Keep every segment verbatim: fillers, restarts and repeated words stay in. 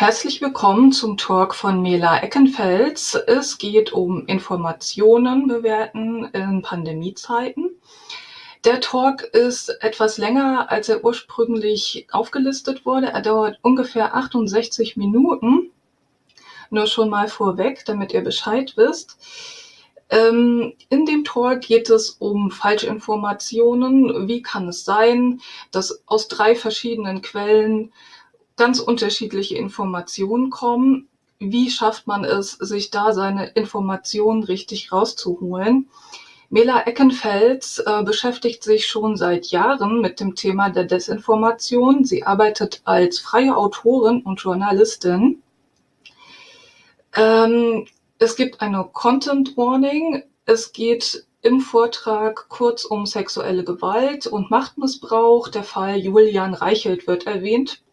Herzlich willkommen zum Talk von Mela Eckenfels. Es geht um Informationen bewerten in Pandemiezeiten. Der Talk ist etwas länger, als er ursprünglich aufgelistet wurde. Er dauert ungefähr achtundsechzig Minuten. Nur schon mal vorweg, damit ihr Bescheid wisst. In dem Talk geht es um Falschinformationen. Wie kann es sein, dass aus drei verschiedenen Quellen ganz unterschiedliche Informationen kommen? Wie schafft man es, sich da seine Informationen richtig rauszuholen? Mela Eckenfels äh, beschäftigt sich schon seit Jahren mit dem Thema der Desinformation. Sie arbeitet als freie Autorin und Journalistin. Ähm, es gibt eine Content Warning. Es geht im Vortrag kurz um sexuelle Gewalt und Machtmissbrauch. Der Fall Julian Reichelt wird erwähnt.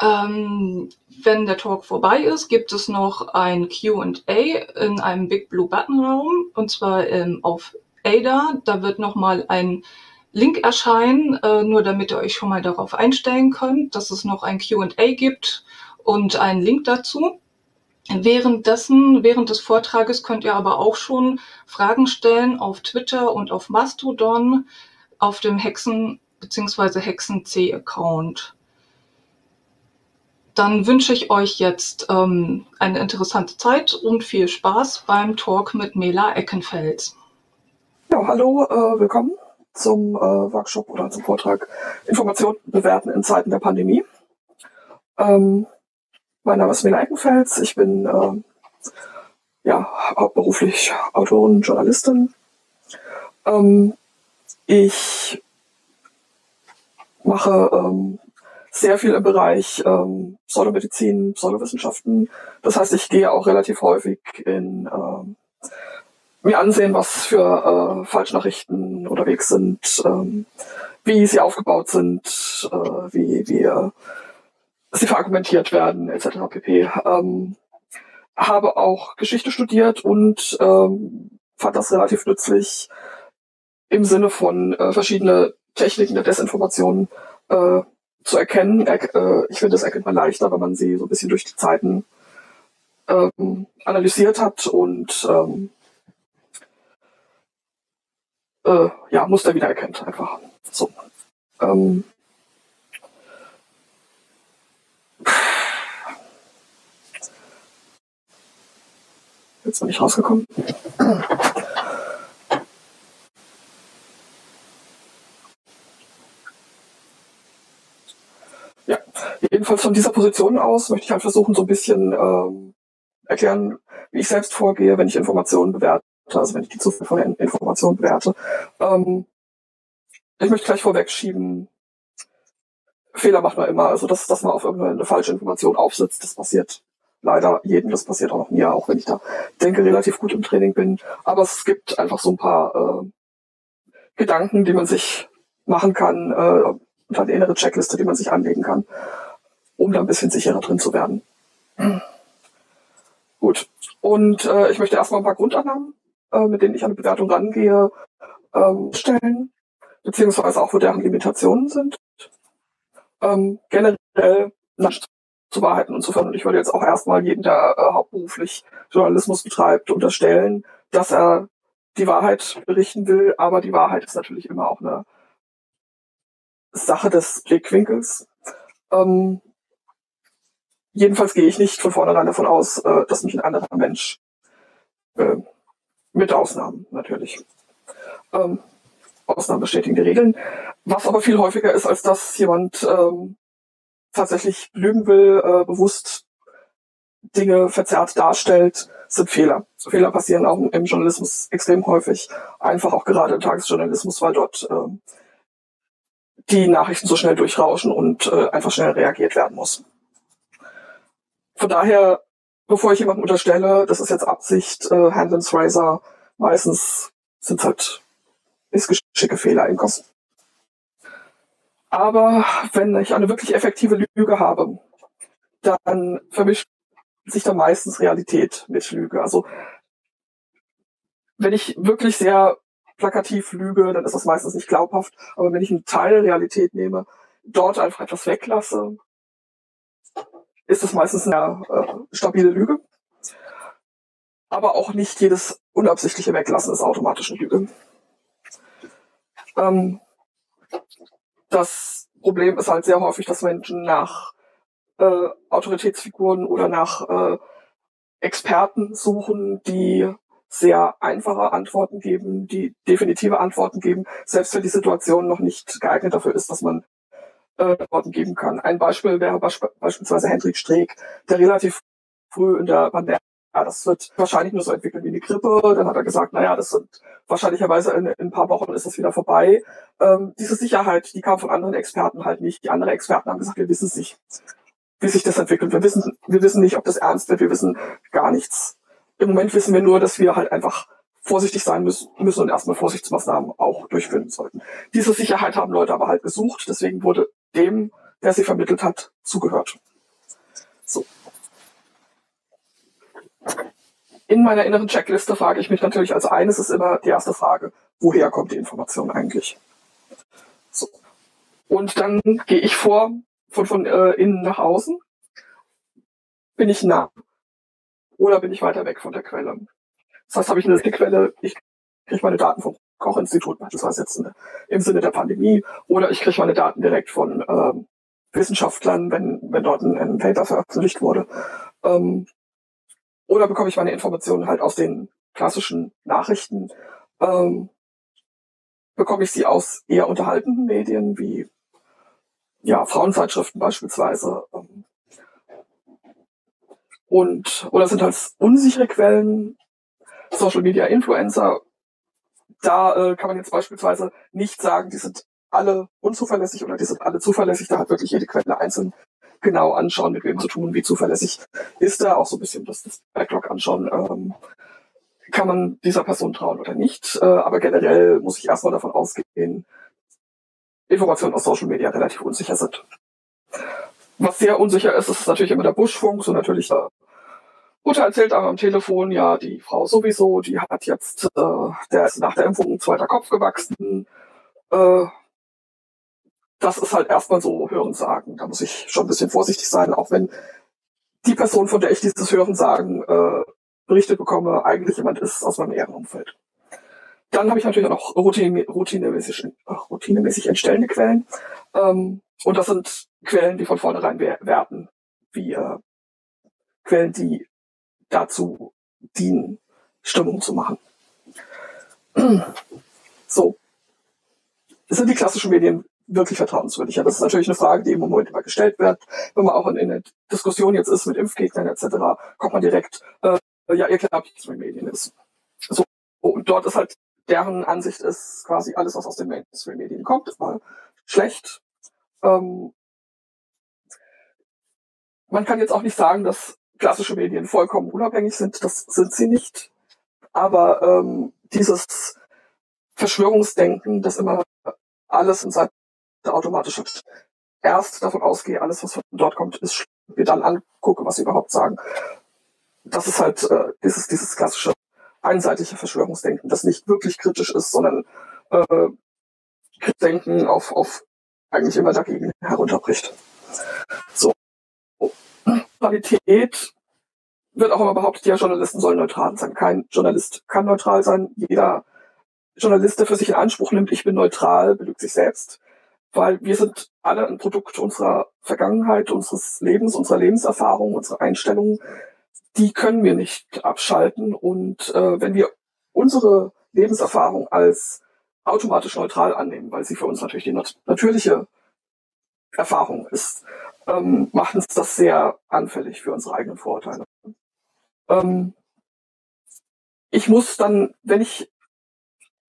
Ähm, wenn der Talk vorbei ist, gibt es noch ein Q und A in einem Big Blue Button Raum, und zwar ähm, auf Ada. Da wird nochmal ein Link erscheinen, äh, nur damit ihr euch schon mal darauf einstellen könnt, dass es noch ein Q und A gibt und einen Link dazu. Währenddessen, während des Vortrages könnt ihr aber auch schon Fragen stellen auf Twitter und auf Mastodon, auf dem Haecksen bzw. Haecksen-C-Account. Dann wünsche ich euch jetzt ähm, eine interessante Zeit und viel Spaß beim Talk mit Mela Eckenfels. Ja, hallo, äh, willkommen zum äh, Workshop oder zum Vortrag Informationen bewerten in Zeiten der Pandemie. Ähm, mein Name ist Mela Eckenfels, ich bin äh, ja, hauptberuflich Autorin, Journalistin. Ähm, ich mache ähm, sehr viel im Bereich ähm, Pseudomedizin, Pseudowissenschaften. Das heißt, ich gehe auch relativ häufig in ähm, mir ansehen, was für äh, Falschnachrichten unterwegs sind, ähm, wie sie aufgebaut sind, äh, wie, wie äh, sie verargumentiert werden, et cetera pp. Ähm, habe auch Geschichte studiert und ähm, fand das relativ nützlich, im Sinne von äh, verschiedene Techniken der Desinformation äh, zu erkennen. Ich finde, das erkennt man leichter, wenn man sie so ein bisschen durch die Zeiten ähm, analysiert hat und ähm, äh, ja, Muster wiedererkennt einfach. So. Ähm. Jetzt bin ich rausgekommen. Jedenfalls von dieser Position aus möchte ich halt versuchen, so ein bisschen ähm, erklären, wie ich selbst vorgehe, wenn ich Informationen bewerte, also wenn ich die Zufall von Informationen bewerte. Ähm, ich möchte gleich vorweg schieben, Fehler macht man immer, also dass, dass man auf irgendeine falsche Information aufsitzt, das passiert leider jedem, das passiert auch mir, auch wenn ich da denke, relativ gut im Training bin. Aber es gibt einfach so ein paar äh, Gedanken, die man sich machen kann, äh, und eine innere Checkliste, die man sich anlegen kann, um da ein bisschen sicherer drin zu werden. Gut, und äh, ich möchte erstmal ein paar Grundannahmen, äh, mit denen ich an eine Bewertung rangehe, ähm, stellen, beziehungsweise auch, wo deren Limitationen sind. Ähm, generell nicht zu behalten und zu finden. Und ich würde jetzt auch erstmal jeden, der äh, hauptberuflich Journalismus betreibt, unterstellen, dass er die Wahrheit berichten will, aber die Wahrheit ist natürlich immer auch eine Sache des Blickwinkels. Ähm, jedenfalls gehe ich nicht von vornherein davon aus, äh, dass mich ein anderer Mensch, äh, mit Ausnahmen natürlich, ähm, Ausnahmen bestätigen die Regeln, was aber viel häufiger ist, als dass jemand ähm, tatsächlich lügen will, äh, bewusst Dinge verzerrt darstellt, sind Fehler. Fehler passieren auch im Journalismus extrem häufig, einfach auch gerade im Tagesjournalismus, weil dort äh, die Nachrichten so schnell durchrauschen und äh, einfach schnell reagiert werden muss. Von daher, bevor ich jemandem unterstelle, das ist jetzt Absicht, äh, Handlin's Razor, meistens sind es halt ist geschicke Fehler im Kopf. Aber wenn ich eine wirklich effektive Lüge habe, dann vermischt sich da meistens Realität mit Lüge. Also wenn ich wirklich sehr plakativ lüge, dann ist das meistens nicht glaubhaft. Aber wenn ich einen Teil Realität nehme, dort einfach etwas weglasse, ist es meistens eine äh, stabile Lüge. Aber auch nicht jedes unabsichtliche Weglassen ist automatisch eine Lüge. Ähm, das Problem ist halt sehr häufig, dass Menschen nach äh, Autoritätsfiguren oder nach äh, Experten suchen, die sehr einfache Antworten geben, die definitive Antworten geben, selbst wenn die Situation noch nicht geeignet dafür ist, dass man äh, Antworten geben kann. Ein Beispiel wäre beisp beispielsweise Hendrik Streeck, der relativ früh in der Pandemie, ja, das wird wahrscheinlich nur so entwickelt wie eine Grippe. Dann hat er gesagt, naja, das sind wahrscheinlicherweise in, in ein paar Wochen ist das wieder vorbei. Ähm, diese Sicherheit, die kam von anderen Experten halt nicht. Die anderen Experten haben gesagt, wir wissen es nicht, wie sich das entwickelt. Wir wissen, wir wissen nicht, ob das ernst wird. Wir wissen gar nichts. Im Moment wissen wir nur, dass wir halt einfach vorsichtig sein müssen, müssen und erstmal Vorsichtsmaßnahmen auch durchführen sollten. Diese Sicherheit haben Leute aber halt gesucht. Deswegen wurde dem, der sie vermittelt hat, zugehört. So. In meiner inneren Checkliste frage ich mich natürlich als eines ist immer die erste Frage, woher kommt die Information eigentlich? So. Und dann gehe ich vor, von, von äh, innen nach außen. Bin ich nah oder bin ich weiter weg von der Quelle? Das heißt, habe ich eine Quelle, ich kriege meine Daten vom Koch-Institut, beispielsweise jetzt in, im Sinne der Pandemie, oder ich kriege meine Daten direkt von äh, Wissenschaftlern, wenn, wenn dort ein, ein Paper veröffentlicht wurde. Ähm, Oder bekomme ich meine Informationen halt aus den klassischen Nachrichten? Ähm, bekomme ich sie aus eher unterhaltenden Medien wie ja, Frauenzeitschriften beispielsweise? Ähm, und, oder sind halt unsichere Quellen, Social Media Influencer? Da äh, kann man jetzt beispielsweise nicht sagen, die sind alle unzuverlässig oder die sind alle zuverlässig. Da hat wirklich jede Quelle einzeln genau anschauen, mit wem zu tun, wie zuverlässig ist er, auch so ein bisschen das, das Backlog anschauen, ähm, kann man dieser Person trauen oder nicht. Äh, aber generell muss ich erstmal davon ausgehen, Informationen aus Social Media relativ unsicher sind. Was sehr unsicher ist, ist natürlich immer der Buschfunk, so natürlich, äh, Mutter erzählt aber am Telefon, ja, die Frau sowieso, die hat jetzt, äh, der ist nach der Impfung ein zweiter Kopf gewachsen, äh, das ist halt erstmal so Hörensagen. Da muss ich schon ein bisschen vorsichtig sein, auch wenn die Person, von der ich dieses Hörensagen äh, berichtet bekomme, eigentlich jemand ist aus meinem näheren Umfeld. Dann habe ich natürlich auch noch routine, routinemäßig, routinemäßig entstellende Quellen. Ähm, und das sind Quellen, die von vornherein werten, wie äh, Quellen, die dazu dienen, Stimmung zu machen. So. Das sind die klassischen Medien wirklich vertrauenswürdig. Ja, das ist natürlich eine Frage, die im Moment immer gestellt wird. Wenn man auch in, in der Diskussion jetzt ist mit Impfgegnern et cetera, kommt man direkt, äh, ja, ihr glaubt nicht, dass man Medien ist. So, und dort ist halt, deren Ansicht ist quasi alles, was aus den Mainstream-Medien kommt, ist mal schlecht. Ähm, man kann jetzt auch nicht sagen, dass klassische Medien vollkommen unabhängig sind. Das sind sie nicht. Aber ähm, dieses Verschwörungsdenken, das immer alles in seinem automatisch erst davon ausgehe, alles, was von dort kommt, ist schlimm, mir dann angucke, was sie überhaupt sagen. Das ist halt äh, dieses, dieses klassische einseitige Verschwörungsdenken, das nicht wirklich kritisch ist, sondern äh, Denken auf, auf eigentlich immer dagegen herunterbricht. So. Neutralität wird auch immer behauptet, ja, Journalisten sollen neutral sein. Kein Journalist kann neutral sein. Jeder Journalist, der für sich in Anspruch nimmt, ich bin neutral, belügt sich selbst. Weil wir sind alle ein Produkt unserer Vergangenheit, unseres Lebens, unserer Lebenserfahrung, unserer Einstellungen. Die können wir nicht abschalten. Und äh, wenn wir unsere Lebenserfahrung als automatisch neutral annehmen, weil sie für uns natürlich die nat natürliche Erfahrung ist, ähm, macht uns das sehr anfällig für unsere eigenen Vorurteile. Ähm, ich muss dann, wenn ich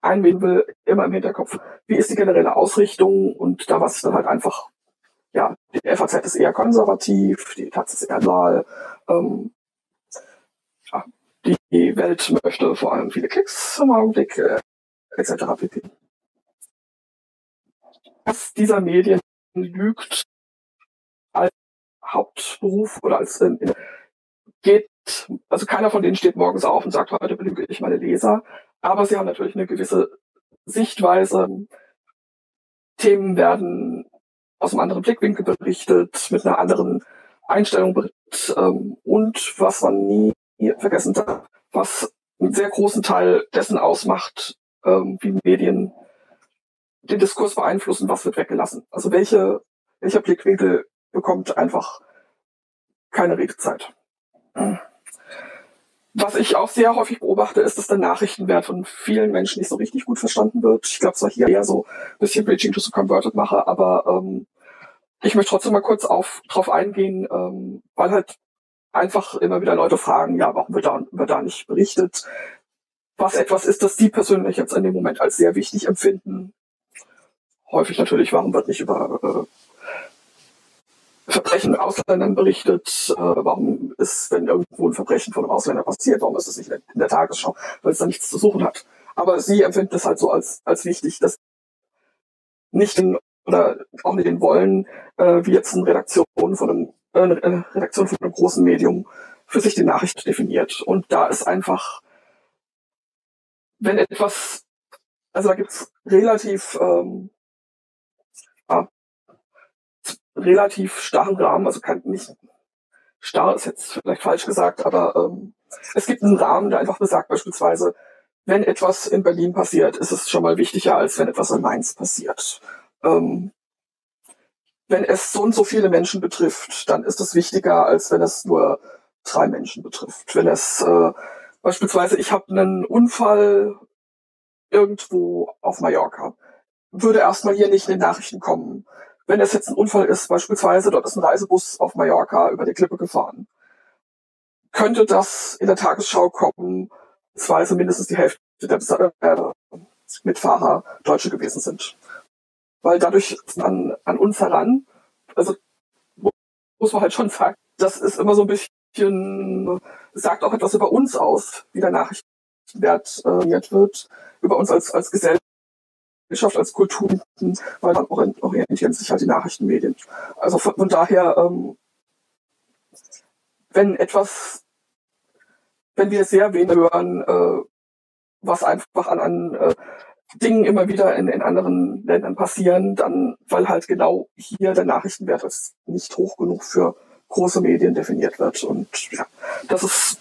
einwählen will, immer im Hinterkopf, wie ist die generelle Ausrichtung, und da was ich dann halt einfach, ja, die F A Z ist eher konservativ, die Taz ist eher liberal, ähm, ja, die Welt möchte vor allem viele Klicks im Augenblick, äh, et cetera pp. Dass dieser Medien lügt als Hauptberuf oder als in, in, geht, also keiner von denen steht morgens auf und sagt, heute belüge ich meine Leser. Aber sie haben natürlich eine gewisse Sichtweise. Themen werden aus einem anderen Blickwinkel berichtet, mit einer anderen Einstellungen berichtet. Ähm, und was man nie vergessen darf, was einen sehr großen Teil dessen ausmacht, ähm, wie Medien den Diskurs beeinflussen, was wird weggelassen. Also welche, welcher Blickwinkel bekommt einfach keine Redezeit. Was ich auch sehr häufig beobachte, ist, dass der Nachrichtenwert von vielen Menschen nicht so richtig gut verstanden wird. Ich glaube zwar hier eher so ein bisschen Preaching to the Converted mache, aber ähm, ich möchte trotzdem mal kurz auf, drauf eingehen, ähm, weil halt einfach immer wieder Leute fragen, ja, warum wird da, wird da nicht berichtet? Was etwas ist, das sie persönlich jetzt in dem Moment als sehr wichtig empfinden. Häufig natürlich, warum wird nicht über äh, Verbrechen mit Ausländern berichtet? Äh, warum ist, wenn irgendwo ein Verbrechen von einem Ausländer passiert, warum ist es nicht in der Tagesschau, weil es da nichts zu suchen hat? Aber sie empfinden es halt so als, als wichtig, dass nicht in, oder auch nicht in wollen, äh, wie jetzt eine Redaktion von einem eine Redaktion von einem großen Medium für sich die Nachricht definiert. Und da ist einfach, wenn etwas, also da gibt es relativ ähm, ja, relativ starren Rahmen, also kann nicht, starr ist jetzt vielleicht falsch gesagt, aber ähm, es gibt einen Rahmen, der einfach besagt beispielsweise, wenn etwas in Berlin passiert, ist es schon mal wichtiger, als wenn etwas in Mainz passiert. Ähm, Wenn es so und so viele Menschen betrifft, dann ist es wichtiger, als wenn es nur drei Menschen betrifft. Wenn es äh, beispielsweise, ich habe einen Unfall irgendwo auf Mallorca, würde erstmal hier nicht in den Nachrichten kommen. Wenn es jetzt ein Unfall ist, beispielsweise, dort ist ein Reisebus auf Mallorca über die Klippe gefahren, könnte das in der Tagesschau kommen, beziehungsweise mindestens die Hälfte der Mitfahrer Deutsche gewesen sind. Weil dadurch an, an uns heran, also muss man halt schon sagen, das ist immer so ein bisschen, sagt auch etwas über uns aus, wie der Nachrichtenwert äh, wird, über uns als, als Gesellschaft, als Kultur, weil dann orientieren sich halt die Nachrichtenmedien. Also von, von daher, ähm, wenn etwas, wenn wir sehr wenig hören, äh, was einfach an, an äh, Dingen immer wieder in, in anderen Ländern passieren, dann, weil halt genau hier der Nachrichtenwert als nicht hoch genug für große Medien definiert wird. Und ja, das ist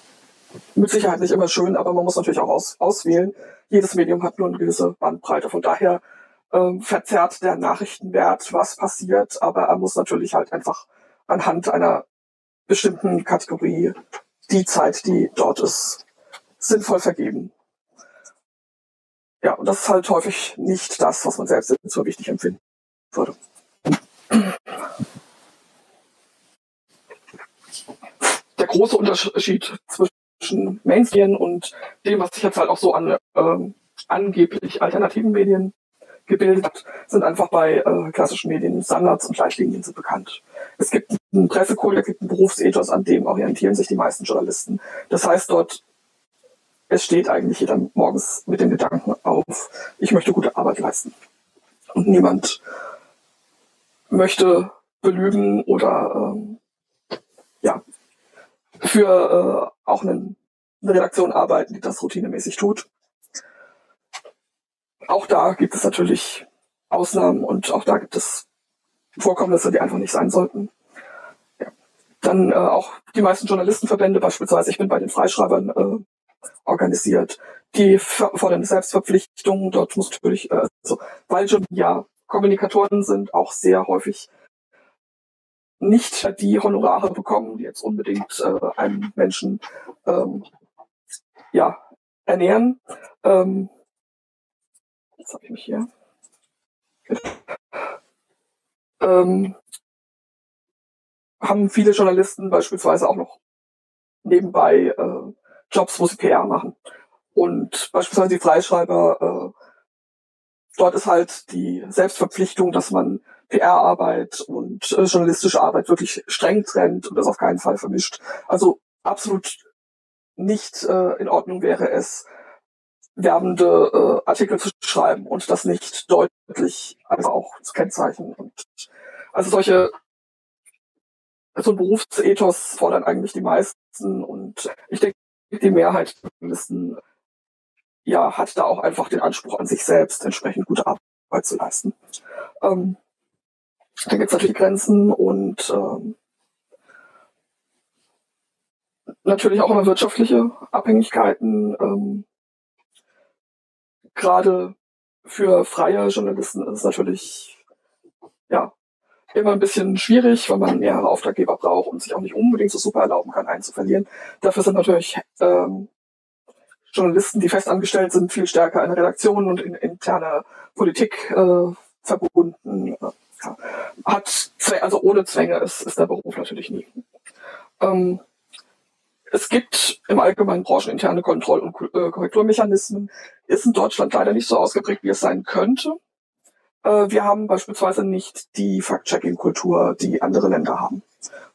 mit Sicherheit nicht immer schön, aber man muss natürlich auch aus, auswählen. Jedes Medium hat nur eine gewisse Bandbreite. Von daher äh, verzerrt der Nachrichtenwert, was passiert, aber er muss natürlich halt einfach anhand einer bestimmten Kategorie die Zeit, die dort ist, sinnvoll vergeben. Ja, und das ist halt häufig nicht das, was man selbst so wichtig empfinden würde. Der große Unterschied zwischen Mainstream und dem, was sich jetzt halt auch so an äh, angeblich alternativen Medien gebildet hat, sind einfach bei äh, klassischen Medien Standards und Leitlinien so bekannt. Es gibt einen Pressekodex, es gibt einen Berufsethos, an dem orientieren sich die meisten Journalisten. Das heißt, dort es steht eigentlich jeder morgens mit dem Gedanken auf, ich möchte gute Arbeit leisten. Und niemand möchte belügen oder ähm, ja, für äh, auch einen, eine Redaktion arbeiten, die das routinemäßig tut. Auch da gibt es natürlich Ausnahmen und auch da gibt es Vorkommnisse, die einfach nicht sein sollten. Ja. Dann äh, auch die meisten Journalistenverbände, beispielsweise ich bin bei den Freischreibern äh, organisiert. Die fordern Selbstverpflichtungen, dort muss natürlich, äh, also, weil schon ja Kommunikatoren sind, auch sehr häufig nicht die Honorare bekommen, die jetzt unbedingt äh, einen Menschen ähm, ja, ernähren. Ähm, jetzt habe ich mich hier. Ähm, haben viele Journalisten beispielsweise auch noch nebenbei äh, Jobs, wo sie P R machen. Und beispielsweise die Freischreiber, äh, dort ist halt die Selbstverpflichtung, dass man P R-Arbeit und äh, journalistische Arbeit wirklich streng trennt und das auf keinen Fall vermischt. Also absolut nicht äh, in Ordnung wäre es, werbende äh, Artikel zu schreiben und das nicht deutlich also auch zu kennzeichnen. Und also solche so ein Berufsethos fordern eigentlich die meisten und ich denke, die Mehrheit wissen, ja, hat da auch einfach den Anspruch an sich selbst, entsprechend gute Arbeit zu leisten. Ähm, da gibt es natürlich Grenzen und ähm, natürlich auch immer wirtschaftliche Abhängigkeiten. Ähm, gerade für freie Journalisten ist es natürlich ja immer ein bisschen schwierig, weil man mehrere Auftraggeber braucht und sich auch nicht unbedingt so super erlauben kann, einen zu verlieren. Dafür sind natürlich ähm, Journalisten, die festangestellt sind, viel stärker in Redaktionen und in interne Politik äh, verbunden. Ja. Hat also ohne Zwänge ist, ist der Beruf natürlich nie. Ähm, es gibt im Allgemeinen brancheninterne Kontroll- und äh, Korrekturmechanismen, ist in Deutschland leider nicht so ausgeprägt, wie es sein könnte. Äh, wir haben beispielsweise nicht die Fact-Checking-Kultur, die andere Länder haben.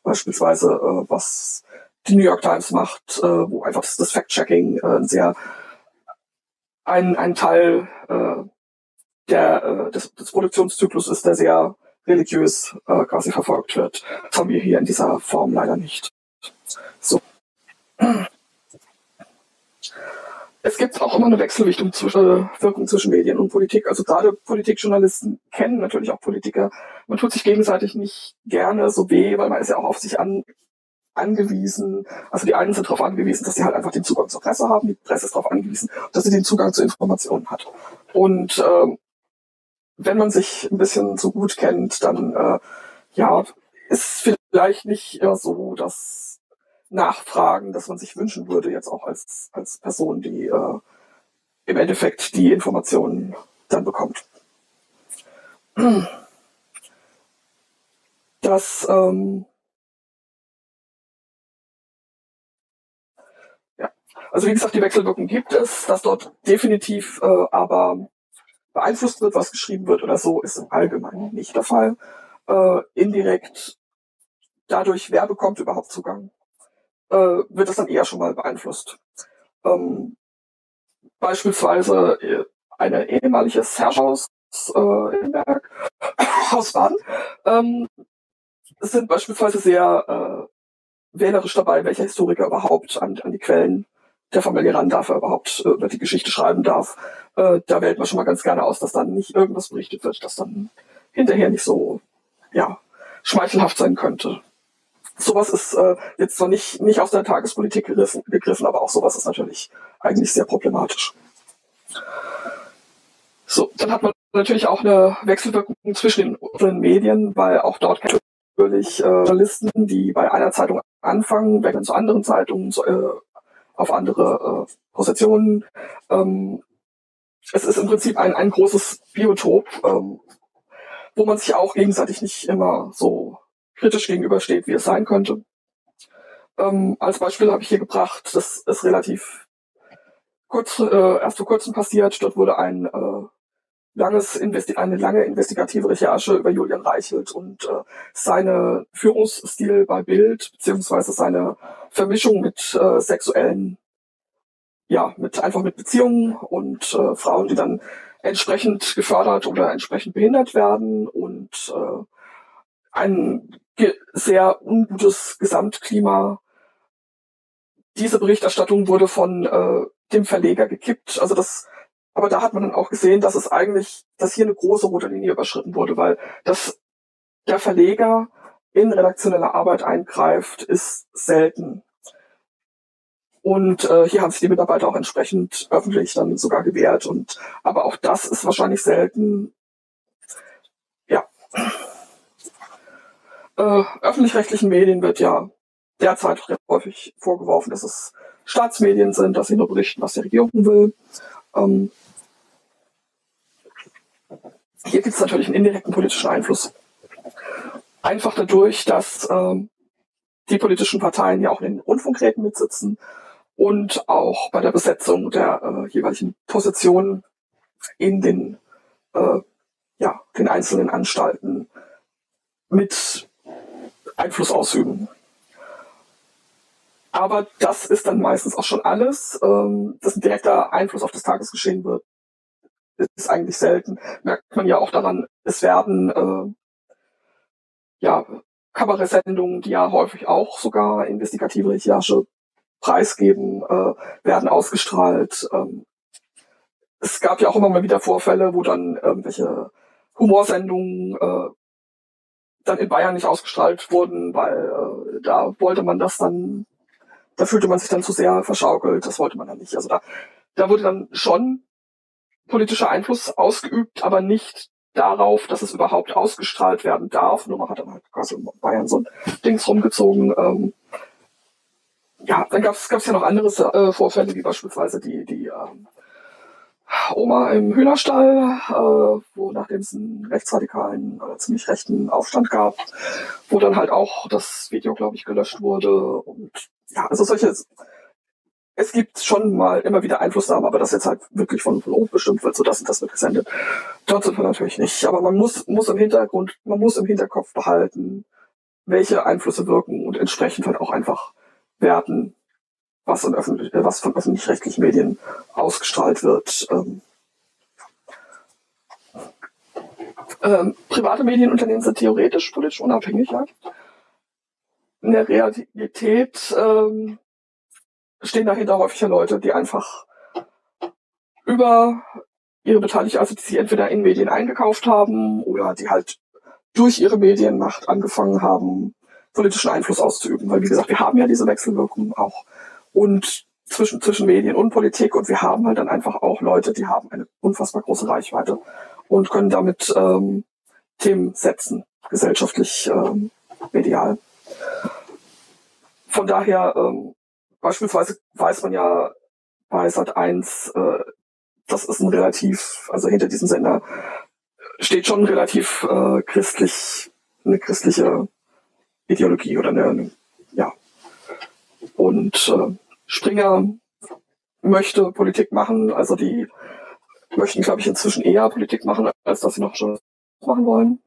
Beispielsweise, äh, was die New York Times macht, äh, wo einfach das, das Fact-Checking äh, sehr ein, ein Teil äh, der, äh, des, des Produktionszyklus ist, der sehr religiös äh, quasi verfolgt wird. Das haben wir hier in dieser Form leider nicht. So. Es gibt auch immer eine Wechselwirkung zwischen, äh, Wirkung zwischen Medien und Politik. Also gerade Politikjournalisten kennen natürlich auch Politiker. Man tut sich gegenseitig nicht gerne so weh, weil man ist ja auch auf sich an angewiesen, also die einen sind darauf angewiesen, dass sie halt einfach den Zugang zur Presse haben, die Presse ist darauf angewiesen, dass sie den Zugang zu Informationen hat. Und äh, wenn man sich ein bisschen so gut kennt, dann äh, ja, ist vielleicht nicht immer so das Nachfragen, das man sich wünschen würde, jetzt auch als, als Person, die äh, im Endeffekt die Informationen dann bekommt. Das ähm, Also wie gesagt, die Wechselwirkung gibt es, dass dort definitiv äh, aber beeinflusst wird, was geschrieben wird oder so, ist im Allgemeinen nicht der Fall. Äh, indirekt dadurch, wer bekommt überhaupt Zugang, äh, wird das dann eher schon mal beeinflusst. Ähm, beispielsweise eine ehemalige Sergehaus äh, in Berg, aus Baden, ähm, sind beispielsweise sehr äh, wählerisch dabei, welcher Historiker überhaupt an, an die Quellen der Familie ran darf, er überhaupt äh, über die Geschichte schreiben darf. Äh, da wählt man schon mal ganz gerne aus, dass dann nicht irgendwas berichtet wird, das dann hinterher nicht so ja schmeichelhaft sein könnte. Sowas ist äh, jetzt zwar nicht, nicht aus der Tagespolitik gerissen, gegriffen, aber auch sowas ist natürlich eigentlich sehr problematisch. So, dann hat man natürlich auch eine Wechselwirkung zwischen den unseren Medien, weil auch dort natürlich äh, Journalisten, die bei einer Zeitung anfangen, wechseln zu anderen Zeitungen, so, äh, auf andere äh, Positionen. Ähm, es ist im Prinzip ein, ein großes Biotop, ähm, wo man sich auch gegenseitig nicht immer so kritisch gegenübersteht, wie es sein könnte. Ähm, als Beispiel habe ich hier gebracht, das ist relativ kurz, äh, erst vor kurzem passiert. Dort wurde ein, äh, langes Investi eine lange investigative Recherche über Julian Reichelt und äh, seinen Führungsstil bei BILD, beziehungsweise seine Vermischung mit äh, sexuellen, ja, mit einfach mit Beziehungen und äh, Frauen, die dann entsprechend gefördert oder entsprechend behindert werden und äh, ein ge sehr ungutes Gesamtklima. Diese Berichterstattung wurde von äh, dem Verleger gekippt, also das aber da hat man dann auch gesehen, dass es eigentlich, dass hier eine große rote Linie überschritten wurde, weil dass der Verleger in redaktionelle Arbeit eingreift, ist selten. Und äh, hier haben sich die Mitarbeiter auch entsprechend öffentlich dann sogar gewehrt. Und aber auch das ist wahrscheinlich selten. Ja. Äh, öffentlich-rechtlichen Medien wird ja derzeit häufig vorgeworfen, dass es Staatsmedien sind, dass sie nur berichten, was die Regierung will. Ähm, Hier gibt es natürlich einen indirekten politischen Einfluss. Einfach dadurch, dass ähm, die politischen Parteien ja auch in den Rundfunkräten mitsitzen und auch bei der Besetzung der äh, jeweiligen Positionen in den, äh, ja, den einzelnen Anstalten mit Einfluss ausüben. Aber das ist dann meistens auch schon alles, ähm, dass ein direkter Einfluss auf das Tagesgeschehen wird. Ist eigentlich selten, merkt man ja auch daran, es werden äh, ja Kabarettsendungen, die ja häufig auch sogar investigative Recherche preisgeben, äh, werden ausgestrahlt. Ähm, es gab ja auch immer mal wieder Vorfälle, wo dann irgendwelche Humorsendungen äh, dann in Bayern nicht ausgestrahlt wurden, weil äh, da wollte man das dann da fühlte man sich dann zu sehr verschaukelt, das wollte man ja nicht. Also da, da wurde dann schon politischer Einfluss ausgeübt, aber nicht darauf, dass es überhaupt ausgestrahlt werden darf. Nur man hat dann halt quasi in Bayern so ein Dings rumgezogen. Ähm, ja, dann gab es ja noch andere äh, Vorfälle, wie beispielsweise die, die ähm, Oma im Hühnerstall, äh, wo nachdem es einen rechtsradikalen oder ziemlich rechten Aufstand gab, wo dann halt auch das Video, glaube ich, gelöscht wurde. Und ja, also solche... Es gibt schon mal immer wieder Einflussnahmen, aber das jetzt halt wirklich von oben bestimmt wird, so das und das wird gesendet. Dort sind wir natürlich nicht. Aber man muss, muss im Hintergrund, man muss im Hinterkopf behalten, welche Einflüsse wirken und entsprechend halt auch einfach werten, was, in öffentlich, was von öffentlich-rechtlichen Medien ausgestrahlt wird. Ähm, ähm, private Medienunternehmen sind theoretisch politisch unabhängig. Ja. In der Realität ähm, stehen dahinter häufiger Leute, die einfach über ihre Beteiligung, also die sie entweder in Medien eingekauft haben oder die halt durch ihre Medienmacht angefangen haben, politischen Einfluss auszuüben. Weil, wie gesagt, wir haben ja diese Wechselwirkung auch und zwischen, zwischen Medien und Politik, und wir haben halt dann einfach auch Leute, die haben eine unfassbar große Reichweite und können damit ähm, Themen setzen, gesellschaftlich, ähm, medial. Von daher... Ähm, Beispielsweise weiß man ja bei Sat eins, äh, das ist ein relativ, also hinter diesem Sender steht schon relativ äh, christlich, eine christliche Ideologie oder eine, eine ja. Und äh, Springer möchte Politik machen, also die möchten, glaube ich, inzwischen eher Politik machen, als dass sie noch schon machen wollen.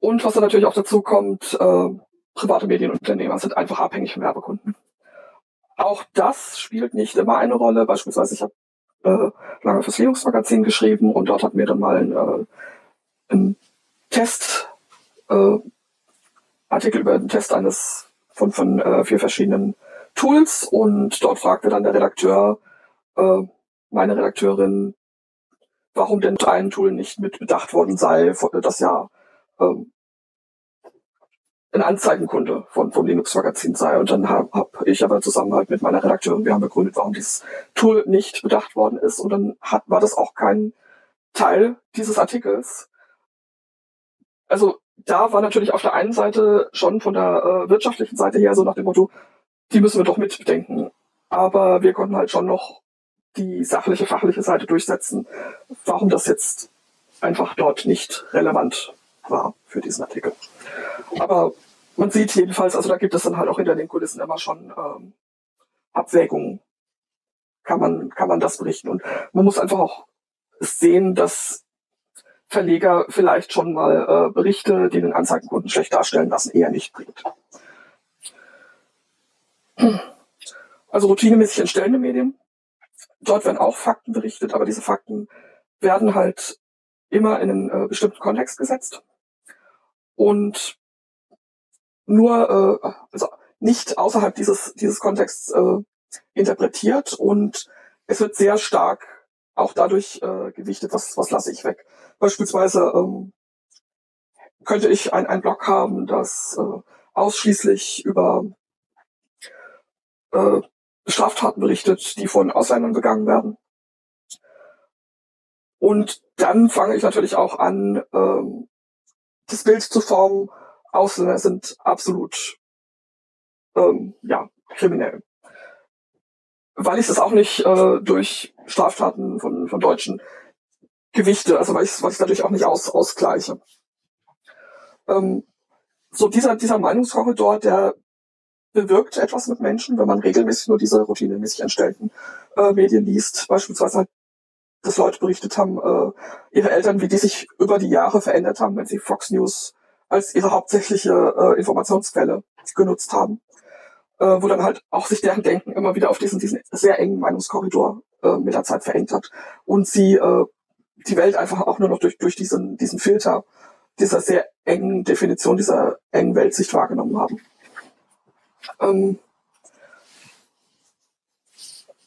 Und was da natürlich auch dazu kommt, äh, private Medienunternehmer sind einfach abhängig von Werbekunden. Auch das spielt nicht immer eine Rolle. Beispielsweise, ich habe äh, lange fürs Linux Magazin geschrieben und dort hat mir dann mal ein, äh, ein Testartikel äh, über den Test eines von, von äh, vier verschiedenen Tools, und dort fragte dann der Redakteur, äh, meine Redakteurin, warum denn ein Tool nicht mit bedacht worden sei, das ja äh, ein Anzeigenkunde von, vom Linux-Magazin sei. Und dann habe hab ich aber zusammen halt mit meiner Redakteurin, wir haben begründet, warum dieses Tool nicht bedacht worden ist. Und dann hat, war das auch kein Teil dieses Artikels. Also da war natürlich auf der einen Seite schon von der äh, wirtschaftlichen Seite her so nach dem Motto, die müssen wir doch mitbedenken. Aber wir konnten halt schon noch die sachliche, fachliche Seite durchsetzen, warum das jetzt einfach dort nicht relevant war für diesen Artikel. Aber man sieht jedenfalls, also da gibt es dann halt auch hinter den Kulissen immer schon ähm, Abwägungen. Kann man, kann man das berichten? Und man muss einfach auch sehen, dass Verleger vielleicht schon mal äh, Berichte, die den Anzeigenkunden schlecht darstellen lassen, eher nicht bringt. Also routinemäßig entstellende Medien. Dort werden auch Fakten berichtet, aber diese Fakten werden halt immer in einen äh, bestimmten Kontext gesetzt. Und nur, äh, also nicht außerhalb dieses, dieses Kontexts äh, interpretiert, und es wird sehr stark auch dadurch äh, gewichtet, was, was lasse ich weg. Beispielsweise ähm, könnte ich ein, ein Blog haben, das äh, ausschließlich über äh, Straftaten berichtet, die von Ausländern begangen werden. Und dann fange ich natürlich auch an, ähm, das Bild zu formen, Ausländer sind absolut ähm, ja, kriminell. Weil ich das auch nicht äh, durch Straftaten von, von Deutschen gewichte, also weil ich es weil ich natürlich auch nicht aus, ausgleiche. Ähm, so dieser, dieser Meinungskorridor, der bewirkt etwas mit Menschen, wenn man regelmäßig nur diese routinemäßig entstellten äh, Medien liest, beispielsweise halt, dass Leute berichtet haben, äh, ihre Eltern, wie die sich über die Jahre verändert haben, wenn sie Fox News als ihre hauptsächliche äh, Informationsquelle genutzt haben, äh, wo dann halt auch sich deren Denken immer wieder auf diesen, diesen sehr engen Meinungskorridor äh, mit der Zeit verengt hat und sie äh, die Welt einfach auch nur noch durch, durch diesen, diesen Filter dieser sehr engen Definition, dieser engen Weltsicht wahrgenommen haben. Ähm,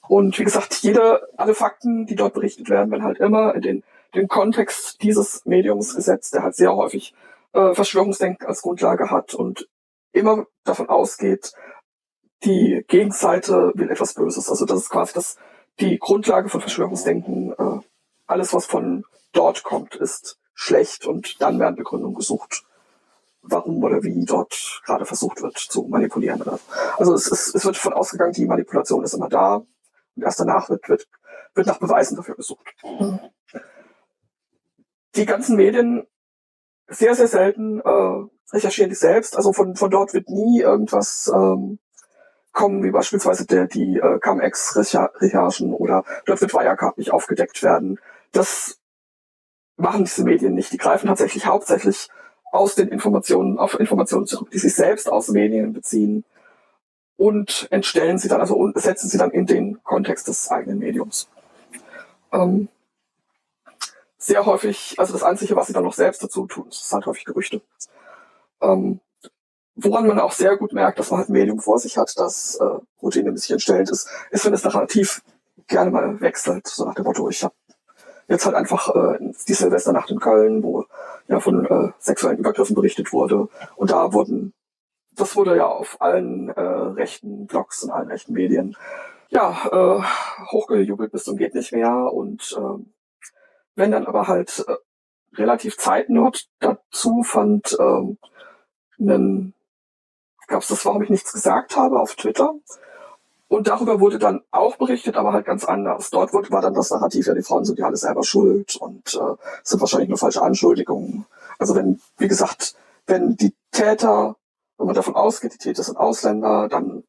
Und wie gesagt, jede, alle Fakten, die dort berichtet werden, werden halt immer in den, den Kontext dieses Mediums gesetzt, der halt sehr häufig äh, Verschwörungsdenken als Grundlage hat und immer davon ausgeht, die Gegenseite will etwas Böses. Also das ist quasi das, die Grundlage von Verschwörungsdenken. Äh, alles, was von dort kommt, ist schlecht, und dann werden Begründungen gesucht, warum oder wie dort gerade versucht wird zu manipulieren. Also es, es, es wird davon ausgegangen, die Manipulation ist immer da, und erst danach wird, wird, wird nach Beweisen dafür gesucht. Die ganzen Medien, sehr, sehr selten äh, recherchieren die selbst. Also von, von dort wird nie irgendwas ähm, kommen, wie beispielsweise der, die äh, Cum-Ex-Recherchen, oder dort wird Wirecard nicht aufgedeckt werden. Das machen diese Medien nicht. Die greifen tatsächlich hauptsächlich aus den Informationen, auf Informationen zurück, die sich selbst aus Medien beziehen, und entstellen sie dann, also setzen sie dann in den Kontext des eigenen Mediums. Ähm, sehr häufig, also das Einzige, was sie dann noch selbst dazu tun, das sind halt häufig Gerüchte. Ähm, woran man auch sehr gut merkt, dass man halt ein Medium vor sich hat, das äh, routinemäßig entstellt ist, ist, wenn das Narrativ gerne mal wechselt, so nach dem Motto, ich habe jetzt halt einfach äh, die Silvesternacht in Köln, wo ja von äh, sexuellen Übergriffen berichtet wurde. Und da wurden, das wurde ja auf allen äh, rechten Blogs und allen rechten Medien ja äh, hochgejubelt bis zum geht nicht mehr. Und äh, wenn dann aber halt äh, relativ zeitnah dazu fand, äh, einen, gab's das, warum ich nichts gesagt habe, auf Twitter. Und darüber wurde dann auch berichtet, aber halt ganz anders. Dort wurde, war dann das Narrativ, ja, die Frauen sind ja alle selber schuld und äh, sind wahrscheinlich nur falsche Anschuldigungen. Also wenn, wie gesagt, wenn die Täter, wenn man davon ausgeht, die Täter sind Ausländer, dann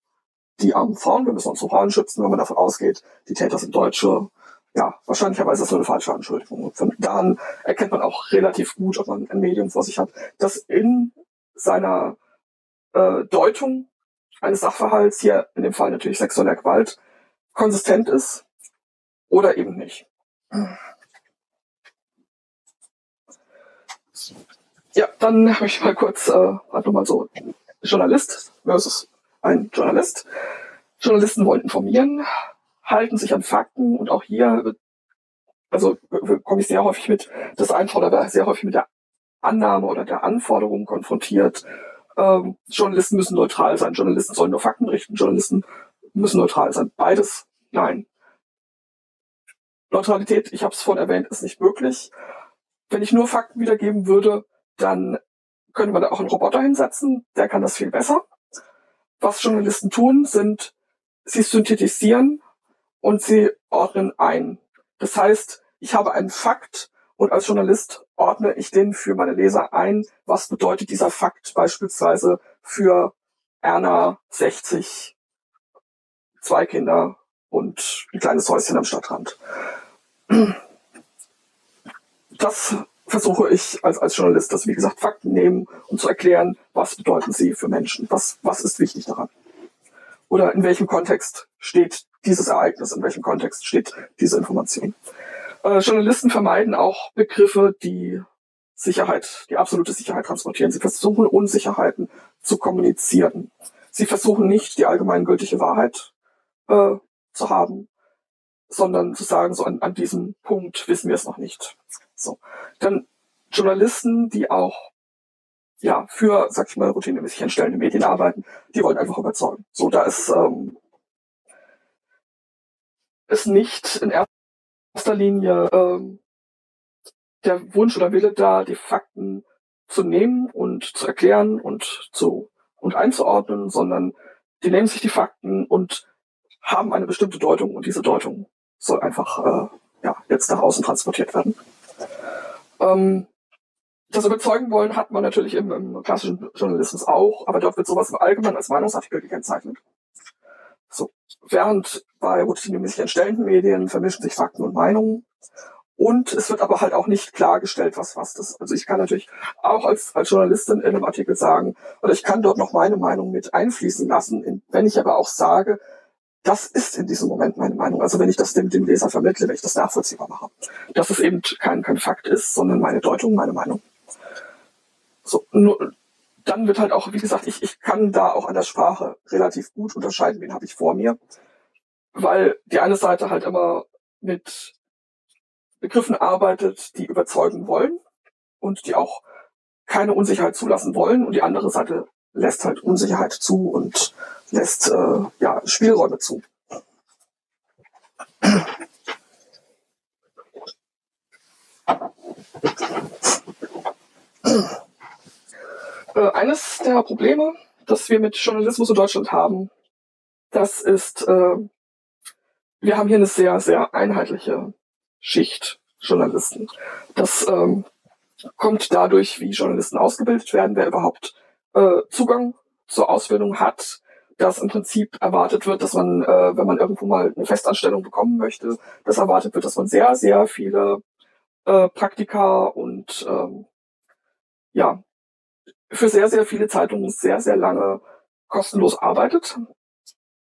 die armen Frauen, wir müssen unsere Frauen schützen. Wenn man davon ausgeht, die Täter sind Deutsche, ja, wahrscheinlicherweise ist das nur eine falsche Anschuldigung. Und von da an erkennt man auch relativ gut, ob man ein Medium vor sich hat, das in seiner äh, Deutung eines Sachverhalts, hier in dem Fall natürlich sexueller Gewalt, konsistent ist oder eben nicht. Ja, dann habe ich mal kurz, äh, halt nochmal so, Journalist versus ein Journalist. Journalisten wollen informieren, halten sich an Fakten, und auch hier, also komme ich sehr häufig mit, das Einforderer sehr häufig mit der Annahme oder der Anforderung konfrontiert, Ähm, Journalisten müssen neutral sein, Journalisten sollen nur Fakten richten, Journalisten müssen neutral sein. Beides, nein. Neutralität, ich habe es vorhin erwähnt, ist nicht möglich. Wenn ich nur Fakten wiedergeben würde, dann könnte man da auch einen Roboter hinsetzen, der kann das viel besser. Was Journalisten tun, sind, sie synthetisieren und sie ordnen ein. Das heißt, ich habe einen Fakt, und als Journalist ordne ich den für meine Leser ein. Was bedeutet dieser Fakt beispielsweise für Erna, sechzig, zwei Kinder und ein kleines Häuschen am Stadtrand? Das versuche ich als, als Journalist, dass, wie gesagt, Fakten nehmen und zu erklären, was bedeuten sie für Menschen? Was, was ist wichtig daran? Oder in welchem Kontext steht dieses Ereignis? In welchem Kontext steht diese Information? Äh, Journalisten vermeiden auch Begriffe, die Sicherheit, die absolute Sicherheit transportieren. Sie versuchen, Unsicherheiten zu kommunizieren. Sie versuchen nicht, die allgemeingültige Wahrheit äh, zu haben, sondern zu sagen, so an, an diesem Punkt wissen wir es noch nicht. So. Dann Journalisten, die auch ja für, sag ich mal, routinemäßig entstellende Medien arbeiten, die wollen einfach überzeugen. So, da ist ähm, es nicht in erster In erster Linie ähm, der Wunsch oder Wille da, die Fakten zu nehmen und zu erklären und zu und einzuordnen, sondern die nehmen sich die Fakten und haben eine bestimmte Deutung, und diese Deutung soll einfach äh, ja, jetzt nach außen transportiert werden. Ähm, das Überzeugen wollen hat man natürlich im, im klassischen Journalismus auch, aber dort wird sowas im Allgemeinen als Meinungsartikel gekennzeichnet. So, während bei routinemäßig entstellenden Medien vermischen sich Fakten und Meinungen, und es wird aber halt auch nicht klargestellt, was was ist. Also ich kann natürlich auch als, als Journalistin in einem Artikel sagen, oder ich kann dort noch meine Meinung mit einfließen lassen, wenn ich aber auch sage, das ist in diesem Moment meine Meinung. Also wenn ich das dem, dem Leser vermittle, wenn ich das nachvollziehbar mache. Dass es eben kein, kein Fakt ist, sondern meine Deutung, meine Meinung. So, nur, dann wird halt auch, wie gesagt, ich, ich kann da auch an der Sprache relativ gut unterscheiden, wen habe ich vor mir, weil die eine Seite halt immer mit Begriffen arbeitet, die überzeugen wollen und die auch keine Unsicherheit zulassen wollen, und die andere Seite lässt halt Unsicherheit zu und lässt äh, ja, Spielräume zu. Äh, eines der Probleme, das wir mit Journalismus in Deutschland haben, das ist, äh, wir haben hier eine sehr, sehr einheitliche Schicht Journalisten. Das ähm, kommt dadurch, wie Journalisten ausgebildet werden, wer überhaupt äh, Zugang zur Ausbildung hat, dass im Prinzip erwartet wird, dass man, äh, wenn man irgendwo mal eine Festanstellung bekommen möchte, dass erwartet wird, dass man sehr, sehr viele äh, Praktika und ähm, ja, für sehr, sehr viele Zeitungen sehr, sehr lange kostenlos arbeitet.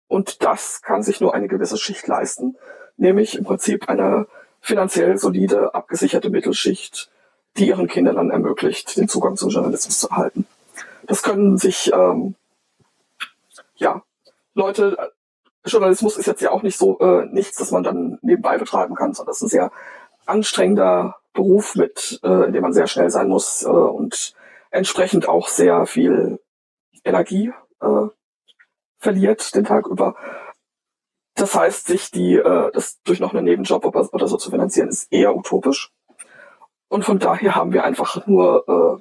Und das kann sich nur eine gewisse Schicht leisten, nämlich im Prinzip eine finanziell solide, abgesicherte Mittelschicht, die ihren Kindern dann ermöglicht, den Zugang zum Journalismus zu erhalten. Das können sich, ähm, ja, Leute, Journalismus ist jetzt ja auch nicht so äh, nichts, das man dann nebenbei betreiben kann, sondern das ist ein sehr anstrengender Beruf, mit, äh, in dem man sehr schnell sein muss äh, und entsprechend auch sehr viel Energie äh, verliert den Tag über. Das heißt, sich die, äh, das durch noch einen Nebenjob oder so zu finanzieren, ist eher utopisch. Und von daher haben wir einfach nur äh,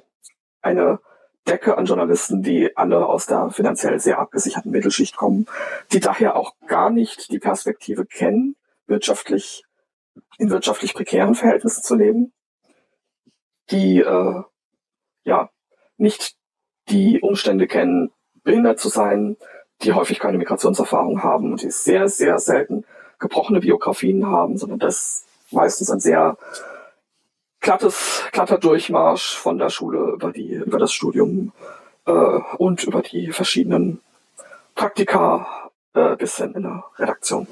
eine Decke an Journalisten, die alle aus der finanziell sehr abgesicherten Mittelschicht kommen, die daher auch gar nicht die Perspektive kennen, wirtschaftlich in wirtschaftlich prekären Verhältnissen zu leben, die äh, ja nicht die Umstände kennen, behindert zu sein, die häufig keine Migrationserfahrung haben und die sehr, sehr selten gebrochene Biografien haben, sondern das meistens ein sehr glattes, glatter Durchmarsch von der Schule über die, über das Studium äh, und über die verschiedenen Praktika äh, bis hin in der Redaktion.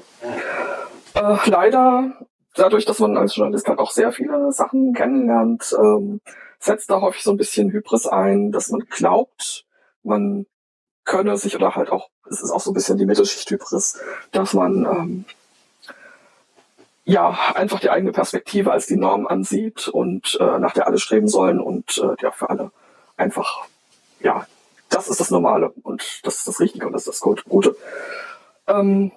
Äh, leider, dadurch, dass man als Journalist halt auch sehr viele Sachen kennenlernt, ähm, setzt da häufig so ein bisschen Hybris ein, dass man glaubt, man könne sich oder halt auch, es ist auch so ein bisschen die Mittelschicht-Hybris, dass man ähm, ja einfach die eigene Perspektive als die Norm ansieht und äh, nach der alle streben sollen und äh, der für alle einfach, ja, das ist das Normale und das ist das Richtige und das ist das Gute. Ähm,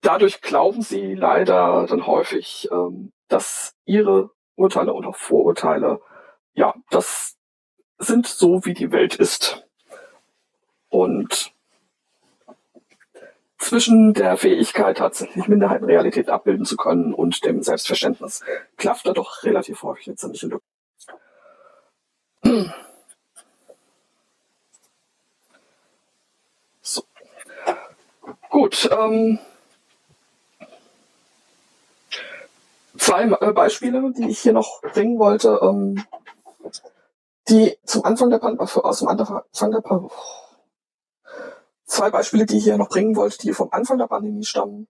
dadurch glauben sie leider dann häufig, ähm, dass ihre Urteile und auch Vorurteile, ja, das sind so, wie die Welt ist. Und zwischen der Fähigkeit, tatsächlich Minderheitenrealität abbilden zu können und dem Selbstverständnis klafft da doch relativ häufig eine ziemliche Lücke. So. Gut. Ähm, zwei Beispiele, die ich hier noch bringen wollte, ähm, die zum Anfang der Pandemie, aus dem Anfang der Pandemie, Zwei Beispiele, die ich hier noch bringen wollte, die vom Anfang der Pandemie stammen,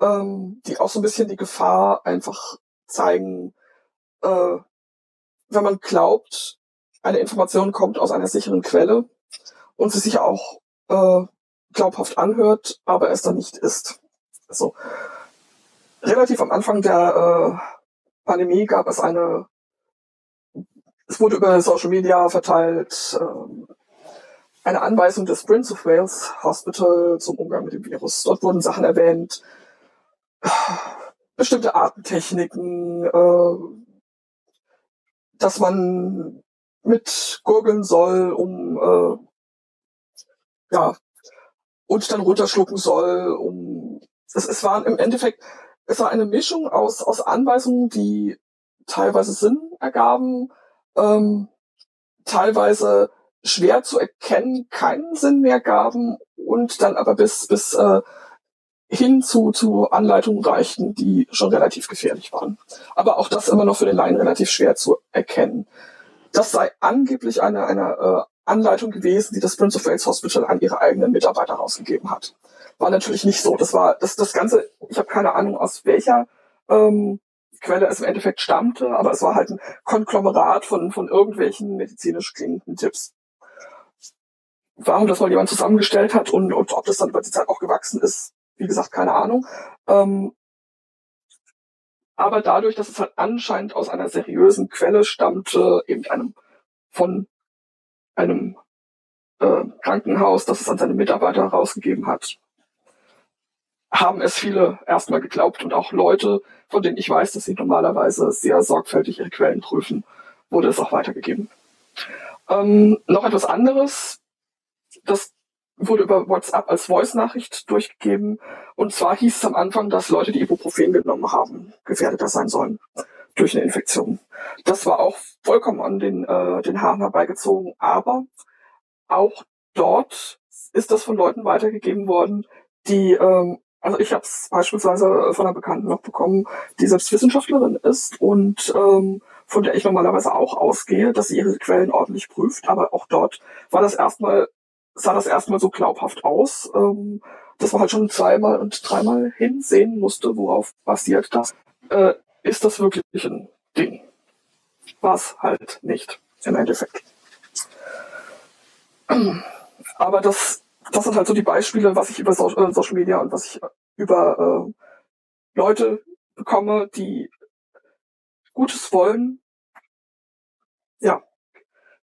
ähm, die auch so ein bisschen die Gefahr einfach zeigen, äh, wenn man glaubt, eine Information kommt aus einer sicheren Quelle und sie sich auch äh, glaubhaft anhört, aber es dann nicht ist. Also, relativ am Anfang der äh, Pandemie gab es eine, es wurde über Social Media verteilt, äh, eine Anweisung des Prince of Wales Hospital zum Umgang mit dem Virus. Dort wurden Sachen erwähnt, bestimmte Atemtechniken, äh, dass man mit gurgeln soll, um äh, ja und dann runterschlucken soll. Um es, es waren im Endeffekt es war eine Mischung aus aus Anweisungen, die teilweise Sinn ergaben, ähm, teilweise schwer zu erkennen, keinen Sinn mehr gaben und dann aber bis bis äh, hin zu, zu Anleitungen reichten, die schon relativ gefährlich waren. Aber auch das immer noch für den Laien relativ schwer zu erkennen. Das sei angeblich eine, eine äh, Anleitung gewesen, die das Prince of Wales Hospital an ihre eigenen Mitarbeiter rausgegeben hat. War natürlich nicht so. Das war das, das Ganze, ich habe keine Ahnung, aus welcher ähm, Quelle es im Endeffekt stammte, aber es war halt ein Konglomerat von, von irgendwelchen medizinisch klingenden Tipps. Warum das mal jemand zusammengestellt hat und, und ob das dann über die Zeit auch gewachsen ist, wie gesagt, keine Ahnung. Ähm, aber dadurch, dass es halt anscheinend aus einer seriösen Quelle stammte, eben einem von einem äh, Krankenhaus, das es an seine Mitarbeiter herausgegeben hat, haben es viele erstmal geglaubt und auch Leute, von denen ich weiß, dass sie normalerweise sehr sorgfältig ihre Quellen prüfen, wurde es auch weitergegeben. Ähm, noch etwas anderes, das wurde über WhatsApp als Voice-Nachricht durchgegeben. Und zwar hieß es am Anfang, dass Leute, die Ibuprofen genommen haben, gefährdeter sein sollen durch eine Infektion. Das war auch vollkommen an den, äh, den Haaren herbeigezogen. Aber auch dort ist das von Leuten weitergegeben worden, die... Ähm, Also ich habe es beispielsweise von einer Bekannten noch bekommen, die selbst Wissenschaftlerin ist und ähm, von der ich normalerweise auch ausgehe, dass sie ihre Quellen ordentlich prüft. Aber auch dort war das erstmal, sah das erstmal so glaubhaft aus, ähm, dass man halt schon zweimal und dreimal hinsehen musste, worauf basiert das. Äh, ist das wirklich ein Ding? War es halt nicht im Endeffekt. Aber das... Das sind halt so die Beispiele, was ich über so äh, Social Media und was ich über äh, Leute bekomme, die Gutes wollen, ja,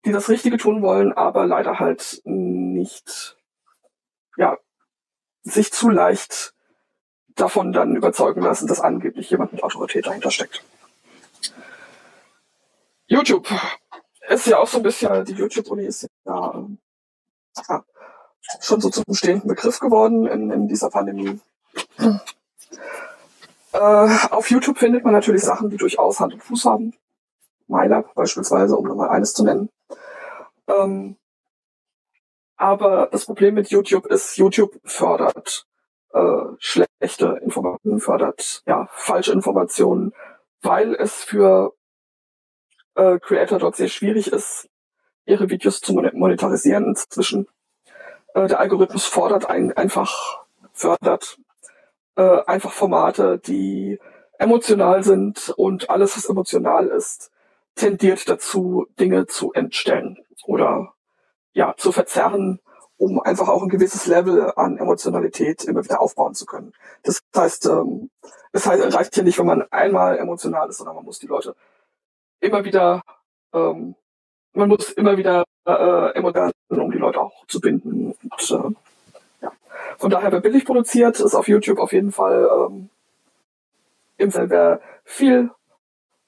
die das Richtige tun wollen, aber leider halt nicht, ja, sich zu leicht davon dann überzeugen lassen, dass angeblich jemand mit Autorität dahinter steckt. YouTube ist ja auch so ein bisschen, die YouTube-Uni ist ja, äh, ja schon so zum stehenden Begriff geworden in, in dieser Pandemie. Hm. Äh, auf YouTube findet man natürlich Sachen, die durchaus Hand und Fuß haben. MyLab beispielsweise, um nur mal eines zu nennen. Ähm, aber das Problem mit YouTube ist, YouTube fördert äh, schlechte Informationen, fördert ja falsche Informationen, weil es für äh, Creator dort sehr schwierig ist, ihre Videos zu monetarisieren inzwischen. Der Algorithmus fordert ein, einfach, fördert äh, einfach Formate, die emotional sind, und alles, was emotional ist, tendiert dazu, Dinge zu entstellen oder ja zu verzerren, um einfach auch ein gewisses Level an Emotionalität immer wieder aufbauen zu können. Das heißt, ähm, es reicht hier nicht, wenn man einmal emotional ist, sondern man muss die Leute immer wieder, ähm, man muss immer wieder Äh, emotional, um die Leute auch zu binden. Und, äh, ja. Von daher, wer billig produziert, ist auf YouTube auf jeden Fall ähm, im Fall, wer viel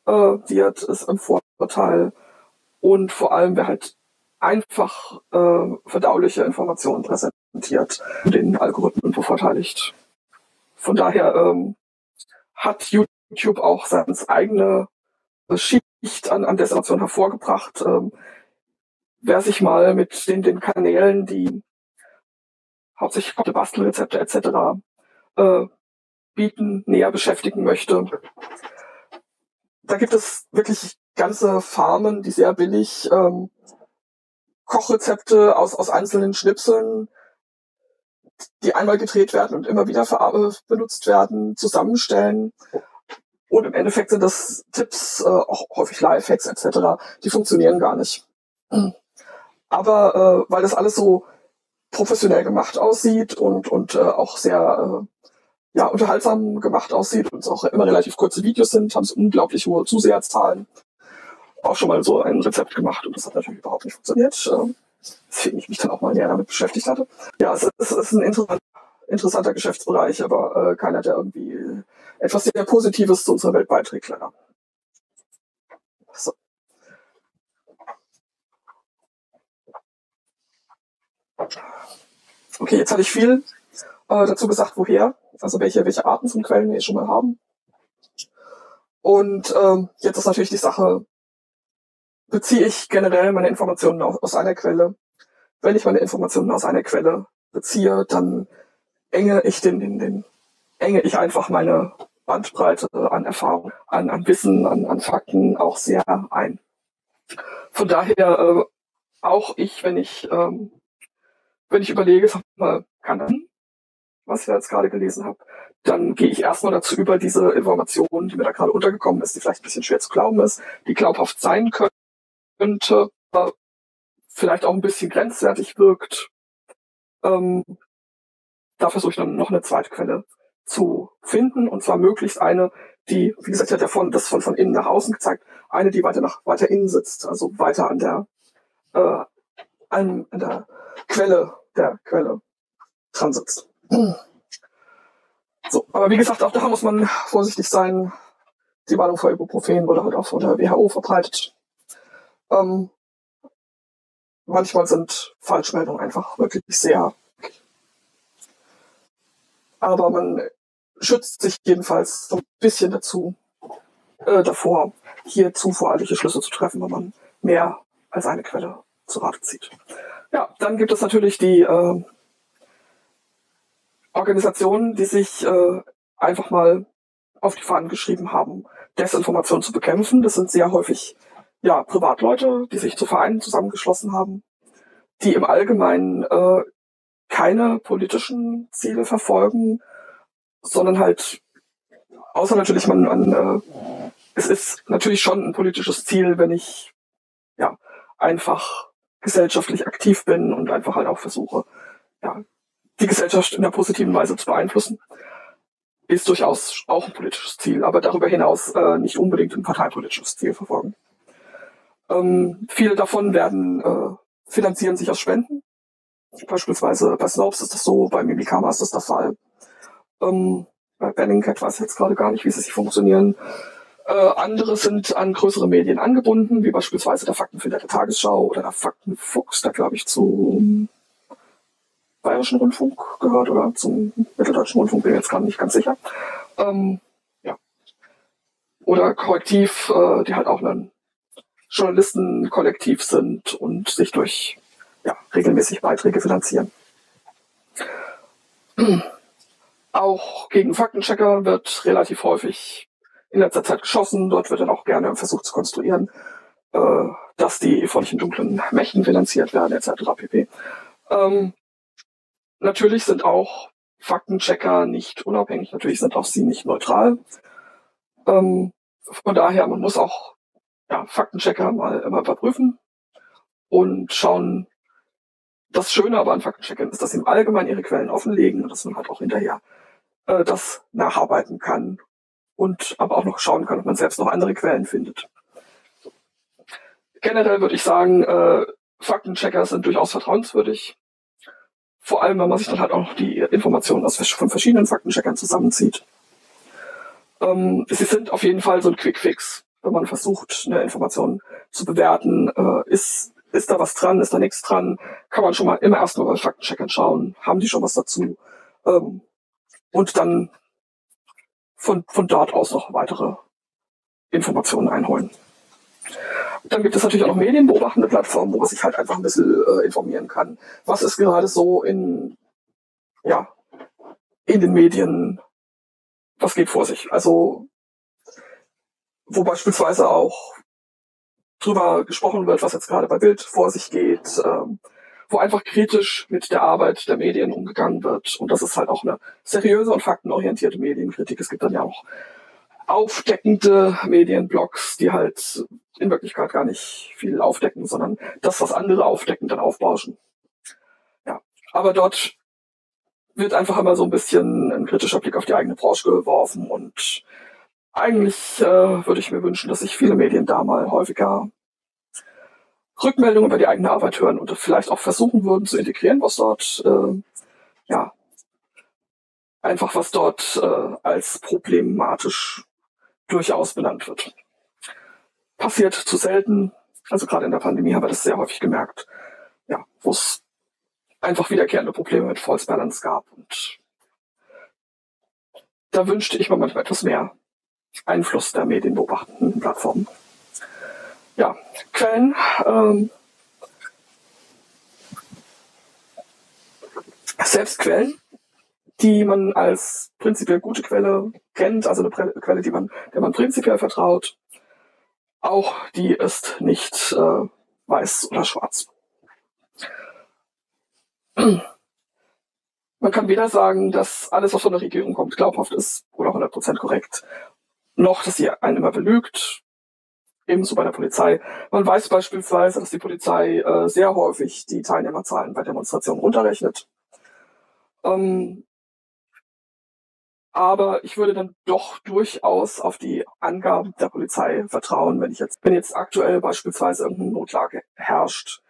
äh, wird, ist im Vorteil, und vor allem, wer halt einfach äh, verdauliche Informationen präsentiert, den Algorithmen bevorteiligt. Von daher ähm, hat YouTube auch seine eigene Schicht an, an Desinformation hervorgebracht. Ähm, Wer sich mal mit den, den Kanälen, die hauptsächlich Bastelrezepte et cetera Äh, bieten, näher beschäftigen möchte, da gibt es wirklich ganze Farmen, die sehr billig ähm, Kochrezepte aus, aus einzelnen Schnipseln, die einmal gedreht werden und immer wieder benutzt werden, zusammenstellen. Und im Endeffekt sind das Tipps, äh, auch häufig Lifehacks et cetera, die funktionieren gar nicht. Mhm. Aber äh, weil das alles so professionell gemacht aussieht und, und äh, auch sehr äh, ja, unterhaltsam gemacht aussieht und es auch immer relativ kurze Videos sind, haben sie unglaublich hohe Zuseherzahlen. Auch schon mal so ein Rezept gemacht, und das hat natürlich überhaupt nicht funktioniert, äh, deswegen ich mich dann auch mal näher damit beschäftigt hatte. Ja, es, es ist ein interessanter, interessanter Geschäftsbereich, aber äh, keiner, der irgendwie etwas sehr Positives zu unserer Welt beiträgt, leider. So. Okay, jetzt hatte ich viel äh, dazu gesagt, woher, also welche, welche Arten von Quellen wir schon mal haben. Und ähm, jetzt ist natürlich die Sache, beziehe ich generell meine Informationen aus, aus einer Quelle? Wenn ich meine Informationen aus einer Quelle beziehe, dann enge ich den, den, den enge ich einfach meine Bandbreite an Erfahrung, an, an Wissen, an, an Fakten auch sehr ein. Von daher äh, auch ich, wenn ich ähm, Wenn ich überlege, sag mal, kann das, was ich da jetzt gerade gelesen habe, dann gehe ich erstmal dazu über, diese Information, die mir da gerade untergekommen ist, die vielleicht ein bisschen schwer zu glauben ist, die glaubhaft sein könnte, vielleicht auch ein bisschen grenzwertig wirkt. Ähm, da versuche ich dann noch eine zweite Quelle zu finden, und zwar möglichst eine, die, wie gesagt, hat ja von, das von, von innen nach außen gezeigt, eine, die weiter nach weiter innen sitzt, also weiter an der, äh, an, an der Quelle, der Quelle dran sitzt. So, aber wie gesagt, auch da muss man vorsichtig sein. Die Warnung vor Ibuprofen wurde halt auch von der W H O verbreitet. Ähm, manchmal sind Falschmeldungen einfach wirklich sehr... Aber man schützt sich jedenfalls so ein bisschen dazu, äh, davor, hier zu voreilige Schlüsse zu treffen, wenn man mehr als eine Quelle zu Rate zieht. Ja, dann gibt es natürlich die äh, Organisationen, die sich äh, einfach mal auf die Fahnen geschrieben haben, Desinformation zu bekämpfen. Das sind sehr häufig ja Privatleute, die sich zu Vereinen zusammengeschlossen haben, die im Allgemeinen äh, keine politischen Ziele verfolgen, sondern halt, außer natürlich, man, man äh, es ist natürlich schon ein politisches Ziel, wenn ich ja einfach gesellschaftlich aktiv bin und einfach halt auch versuche, ja, die Gesellschaft in einer positiven Weise zu beeinflussen, ist durchaus auch ein politisches Ziel, aber darüber hinaus äh, nicht unbedingt ein parteipolitisches Ziel verfolgen. Ähm, viele davon werden äh, finanzieren sich aus Spenden. Beispielsweise bei Snopes ist das so, bei Mimikama ist das der Fall. Ähm, bei Bellingcat weiß ich jetzt gerade gar nicht, wie sie sich funktionieren. Äh, andere sind an größere Medien angebunden, wie beispielsweise der Faktenfinder der Tagesschau oder der Faktenfuchs, der, glaube ich, zum Bayerischen Rundfunk gehört oder zum Mitteldeutschen Rundfunk, bin ich jetzt gerade nicht ganz sicher. Ähm, ja. Oder Korrektiv, äh, die halt auch ein Journalistenkollektiv sind und sich durch ja, regelmäßig Beiträge finanzieren. Auch gegen Faktenchecker wird relativ häufig in letzter Zeit geschossen. Dort wird dann auch gerne versucht zu konstruieren, äh, dass die von den dunklen Mächten finanziert werden, et cetera pp. Ähm, natürlich sind auch Faktenchecker nicht unabhängig. Natürlich sind auch sie nicht neutral. Ähm, von daher, man muss auch ja, Faktenchecker mal immer überprüfen und schauen. Das Schöne aber an Faktencheckern ist, dass sie im Allgemeinen ihre Quellen offenlegen und dass man halt auch hinterher äh, das nacharbeiten kann und aber auch noch schauen kann, ob man selbst noch andere Quellen findet. So. Generell würde ich sagen, äh, Faktenchecker sind durchaus vertrauenswürdig. Vor allem, wenn man sich dann halt auch noch die Informationen aus, von verschiedenen Faktencheckern zusammenzieht. Ähm, sie sind auf jeden Fall so ein Quickfix, wenn man versucht, eine Information zu bewerten, äh, ist... Ist da was dran? Ist da nichts dran? Kann man schon mal immer erstmal bei Faktencheckern schauen. Haben die schon was dazu? Ähm, und dann von, von dort aus noch weitere Informationen einholen. Dann gibt es natürlich auch noch medienbeobachtende Plattformen, wo man sich halt einfach ein bisschen äh, informieren kann. Was ist gerade so in, ja, in den Medien? Was geht vor sich? Also, wo beispielsweise auch drüber gesprochen wird, was jetzt gerade bei BILD vor sich geht, ähm, wo einfach kritisch mit der Arbeit der Medien umgegangen wird. Und das ist halt auch eine seriöse und faktenorientierte Medienkritik. Es gibt dann ja auch aufdeckende Medienblogs, die halt in Wirklichkeit gar nicht viel aufdecken, sondern das, was andere aufdecken, dann aufbauschen. Ja, aber dort wird einfach immer so ein bisschen ein kritischer Blick auf die eigene Branche geworfen und eigentlich äh, würde ich mir wünschen, dass sich viele Medien da mal häufiger Rückmeldungen über die eigene Arbeit hören und vielleicht auch versuchen würden zu integrieren, was dort, äh, ja, einfach was dort äh, als problematisch durchaus benannt wird. Passiert zu selten, also gerade in der Pandemie haben wir das sehr häufig gemerkt, ja, wo es einfach wiederkehrende Probleme mit False Balance gab und da wünschte ich mir manchmal etwas mehr Einfluss der medienbeobachtenden Plattformen. Ja, Quellen. Ähm, selbst Quellen, die man als prinzipiell gute Quelle kennt, also eine Pre Quelle, die man, der man prinzipiell vertraut, auch die ist nicht äh, weiß oder schwarz. Man kann weder sagen, dass alles, was von der Regierung kommt, glaubhaft ist oder hundert Prozent korrekt, noch, dass sie einen immer belügt, ebenso bei der Polizei. Man weiß beispielsweise, dass die Polizei äh, sehr häufig die Teilnehmerzahlen bei Demonstrationen runterrechnet. Ähm, aber ich würde dann doch durchaus auf die Angaben der Polizei vertrauen, wenn ich jetzt, wenn jetzt aktuell beispielsweise irgendeine Notlage herrscht,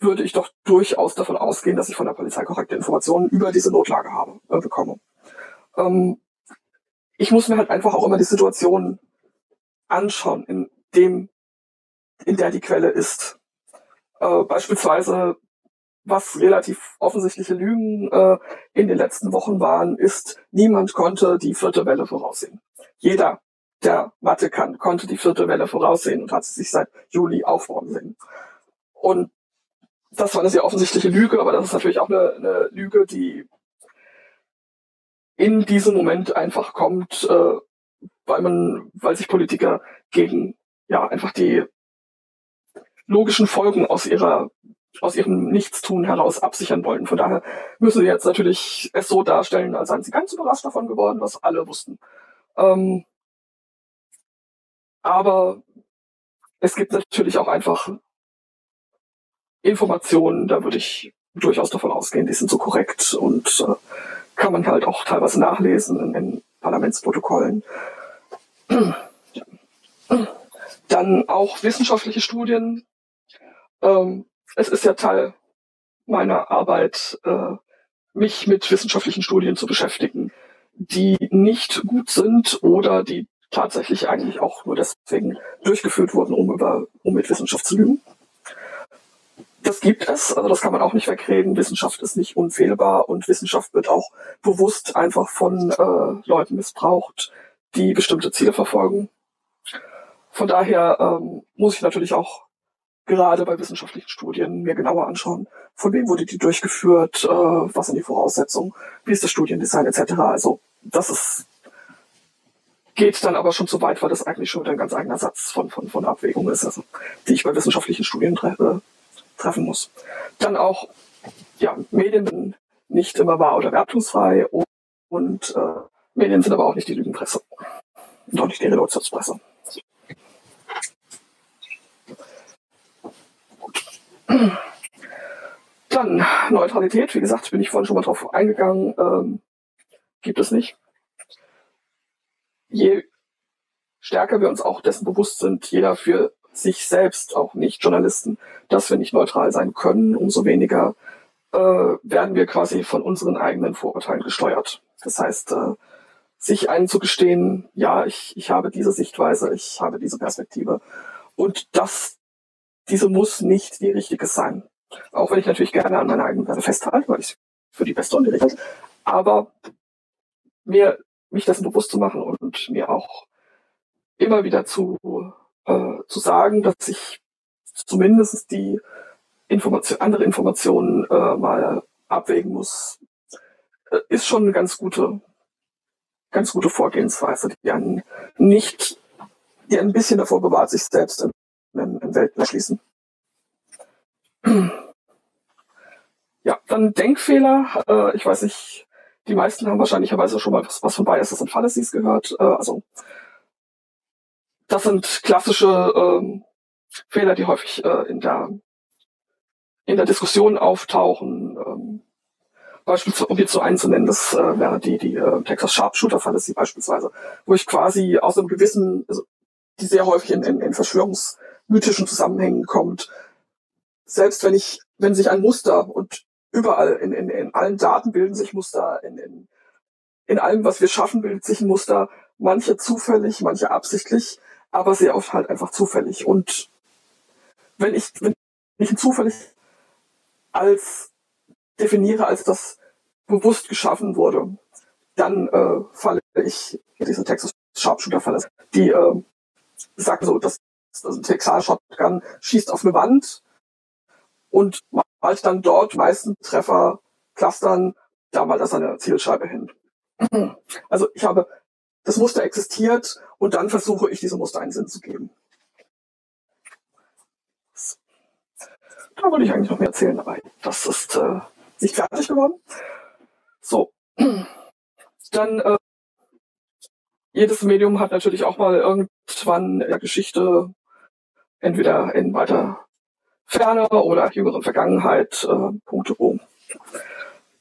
würde ich doch durchaus davon ausgehen, dass ich von der Polizei korrekte Informationen über diese Notlage habe, äh, bekomme. Ähm, ich muss mir halt einfach auch immer die Situation anschauen, in dem, in der die Quelle ist. Äh, beispielsweise, was relativ offensichtliche Lügen äh, in den letzten Wochen waren, ist, niemand konnte die vierte Welle voraussehen. Jeder, der Mathe kann, konnte die vierte Welle voraussehen und hat sie sich seit Juli aufbauen sehen. Und das war eine sehr offensichtliche Lüge, aber das ist natürlich auch eine, eine Lüge, die in diesem Moment einfach kommt, äh, weil man, weil sich Politiker gegen ja einfach die logischen Folgen aus ihrer aus ihrem Nichtstun heraus absichern wollten. Von daher müssen sie jetzt natürlich es so darstellen, als seien sie ganz überrascht davon geworden, was alle wussten. Ähm, aber es gibt natürlich auch einfach Informationen, da würde ich durchaus davon ausgehen, die sind so korrekt und äh, kann man halt auch teilweise nachlesen in, in Parlamentsprotokollen. Dann auch wissenschaftliche Studien. Ähm, Es ist ja Teil meiner Arbeit, äh, mich mit wissenschaftlichen Studien zu beschäftigen, die nicht gut sind oder die tatsächlich eigentlich auch nur deswegen durchgeführt wurden, um, über, um mit Wissenschaft zu lügen. Das gibt es, also das kann man auch nicht wegreden. Wissenschaft ist nicht unfehlbar und Wissenschaft wird auch bewusst einfach von äh, Leuten missbraucht, die bestimmte Ziele verfolgen. Von daher ähm, muss ich natürlich auch gerade bei wissenschaftlichen Studien mir genauer anschauen, von wem wurde die durchgeführt, äh, was sind die Voraussetzungen, wie ist das Studiendesign et cetera. Also das ist, geht dann aber schon zu weit, weil das eigentlich schon wieder ein ganz eigener Satz von, von, von Abwägung ist, also, die ich bei wissenschaftlichen Studien tre- treffen muss. Dann auch ja, Medien nicht immer wahr oder wertungsfrei und, und äh, Medien sind aber auch nicht die Lügenpresse und auch nicht die Relationspresse. Dann Neutralität, wie gesagt, bin ich vorhin schon mal drauf eingegangen, ähm, gibt es nicht. Je stärker wir uns auch dessen bewusst sind, jeder für sich selbst, auch nicht Journalisten, dass wir nicht neutral sein können, umso weniger äh, werden wir quasi von unseren eigenen Vorurteilen gesteuert. Das heißt, äh, sich einzugestehen, ja, ich, ich habe diese Sichtweise, ich habe diese Perspektive und das Diese muss nicht die richtige sein. Auch wenn ich natürlich gerne an meiner eigenen Werte festhalte, weil ich für die beste und die richtige. Aber mir, mich dessen bewusst zu machen und mir auch immer wieder zu, äh, zu sagen, dass ich zumindest die Information, andere Informationen äh, mal abwägen muss, äh, ist schon eine ganz gute, ganz gute Vorgehensweise, die einen nicht, die ein bisschen davor bewahrt, sich selbst im in Welten erschließen. Ja, dann Denkfehler. Ich weiß nicht, die meisten haben wahrscheinlicherweise schon mal was von Biases und Fallacies gehört. Also, das sind klassische Fehler, die häufig in der, in der Diskussion auftauchen. Beispielsweise, um jetzt so einen zu nennen, das wäre die, die Texas Sharpshooter Fallacy beispielsweise, wo ich quasi aus einem gewissen, die sehr häufig in, in, in Verschwörungs- mythischen Zusammenhängen kommt. Selbst wenn ich, wenn sich ein Muster und überall in, in, in allen Daten bilden sich Muster, in, in, in allem, was wir schaffen, bildet sich ein Muster, manche zufällig, manche absichtlich, aber sehr oft halt einfach zufällig. Und wenn ich, wenn ich ein zufällig als definiere, als das bewusst geschaffen wurde, dann äh, falle ich in diesen Texas Sharpshooter-Falle. Die äh, sagt so, dass also ein Texas-Shotgun schießt auf eine Wand und malt dann dort meistens Treffer clustern, da malt er seine Zielscheibe hin. Also ich habe, das Muster existiert und dann versuche ich, diesem Muster einen Sinn zu geben. Da wollte ich eigentlich noch mehr erzählen, aber das ist äh, nicht fertig geworden. So, dann äh, jedes Medium hat natürlich auch mal irgendwann in der Geschichte entweder in weiter Ferne oder jüngeren Vergangenheit äh, Punkte,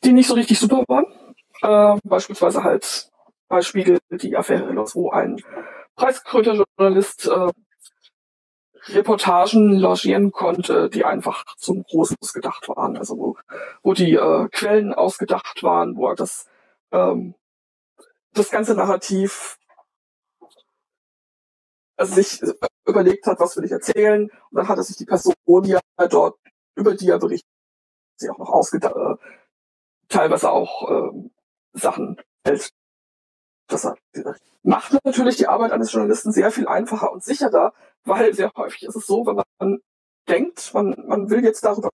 die nicht so richtig super waren. Äh, beispielsweise halt bei Spiegel die Affäre, wo ein preisgekrönter Journalist äh, Reportagen logieren konnte, die einfach zum Großen gedacht waren. Also wo, wo die äh, Quellen ausgedacht waren, wo er das, ähm, das ganze Narrativ also sich überlegt hat, was will ich erzählen. Und dann hat er sich die Person, die er dort, über die er berichtet, sie auch noch ausgedacht, äh, teilweise auch äh, Sachen hält. Das macht natürlich die Arbeit eines Journalisten sehr viel einfacher und sicherer, weil sehr häufig ist es so, wenn man denkt, man, man will jetzt darüber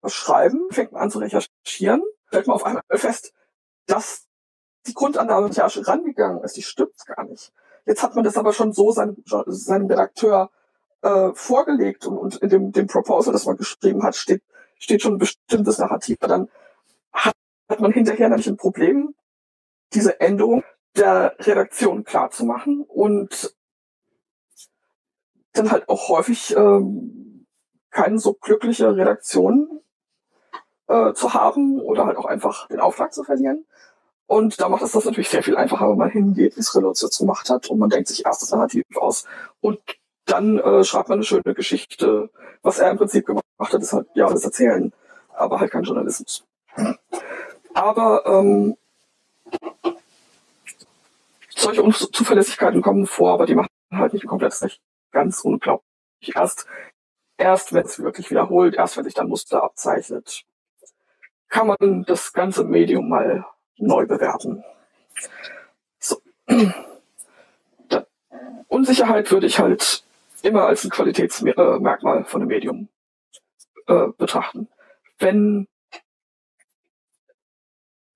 was schreiben, fängt man an zu recherchieren, stellt man auf einmal fest, dass die Grundannahme, die Recherche rangegangen ist, die stimmt gar nicht. Jetzt hat man das aber schon so seinem, seinem Redakteur äh, vorgelegt und, und in dem, dem Proposal, das man geschrieben hat, steht, steht schon ein bestimmtes Narrativ. Dann hat, hat man hinterher nämlich ein Problem, diese Änderung der Redaktion klar zu machen und dann halt auch häufig ähm, keine so glückliche Redaktion äh, zu haben oder halt auch einfach den Auftrag zu verlieren. Und da macht es das natürlich sehr viel einfacher, wenn man hingeht, wie es Relotz jetzt gemacht hat und man denkt sich erst das Narrativ aus und dann äh, schreibt man eine schöne Geschichte. Was er im Prinzip gemacht hat, ist halt, ja, das Erzählen, aber halt kein Journalismus. Aber ähm, solche Unzuverlässigkeiten kommen vor, aber die machen halt nicht komplett nicht ganz unglaublich. Erst, erst wenn es wirklich wiederholt, erst wenn sich dann Muster abzeichnet, kann man das ganze Medium mal neu bewerten. So. Da, Unsicherheit würde ich halt immer als ein Qualitätsmerkmal von einem Medium äh, betrachten. Wenn,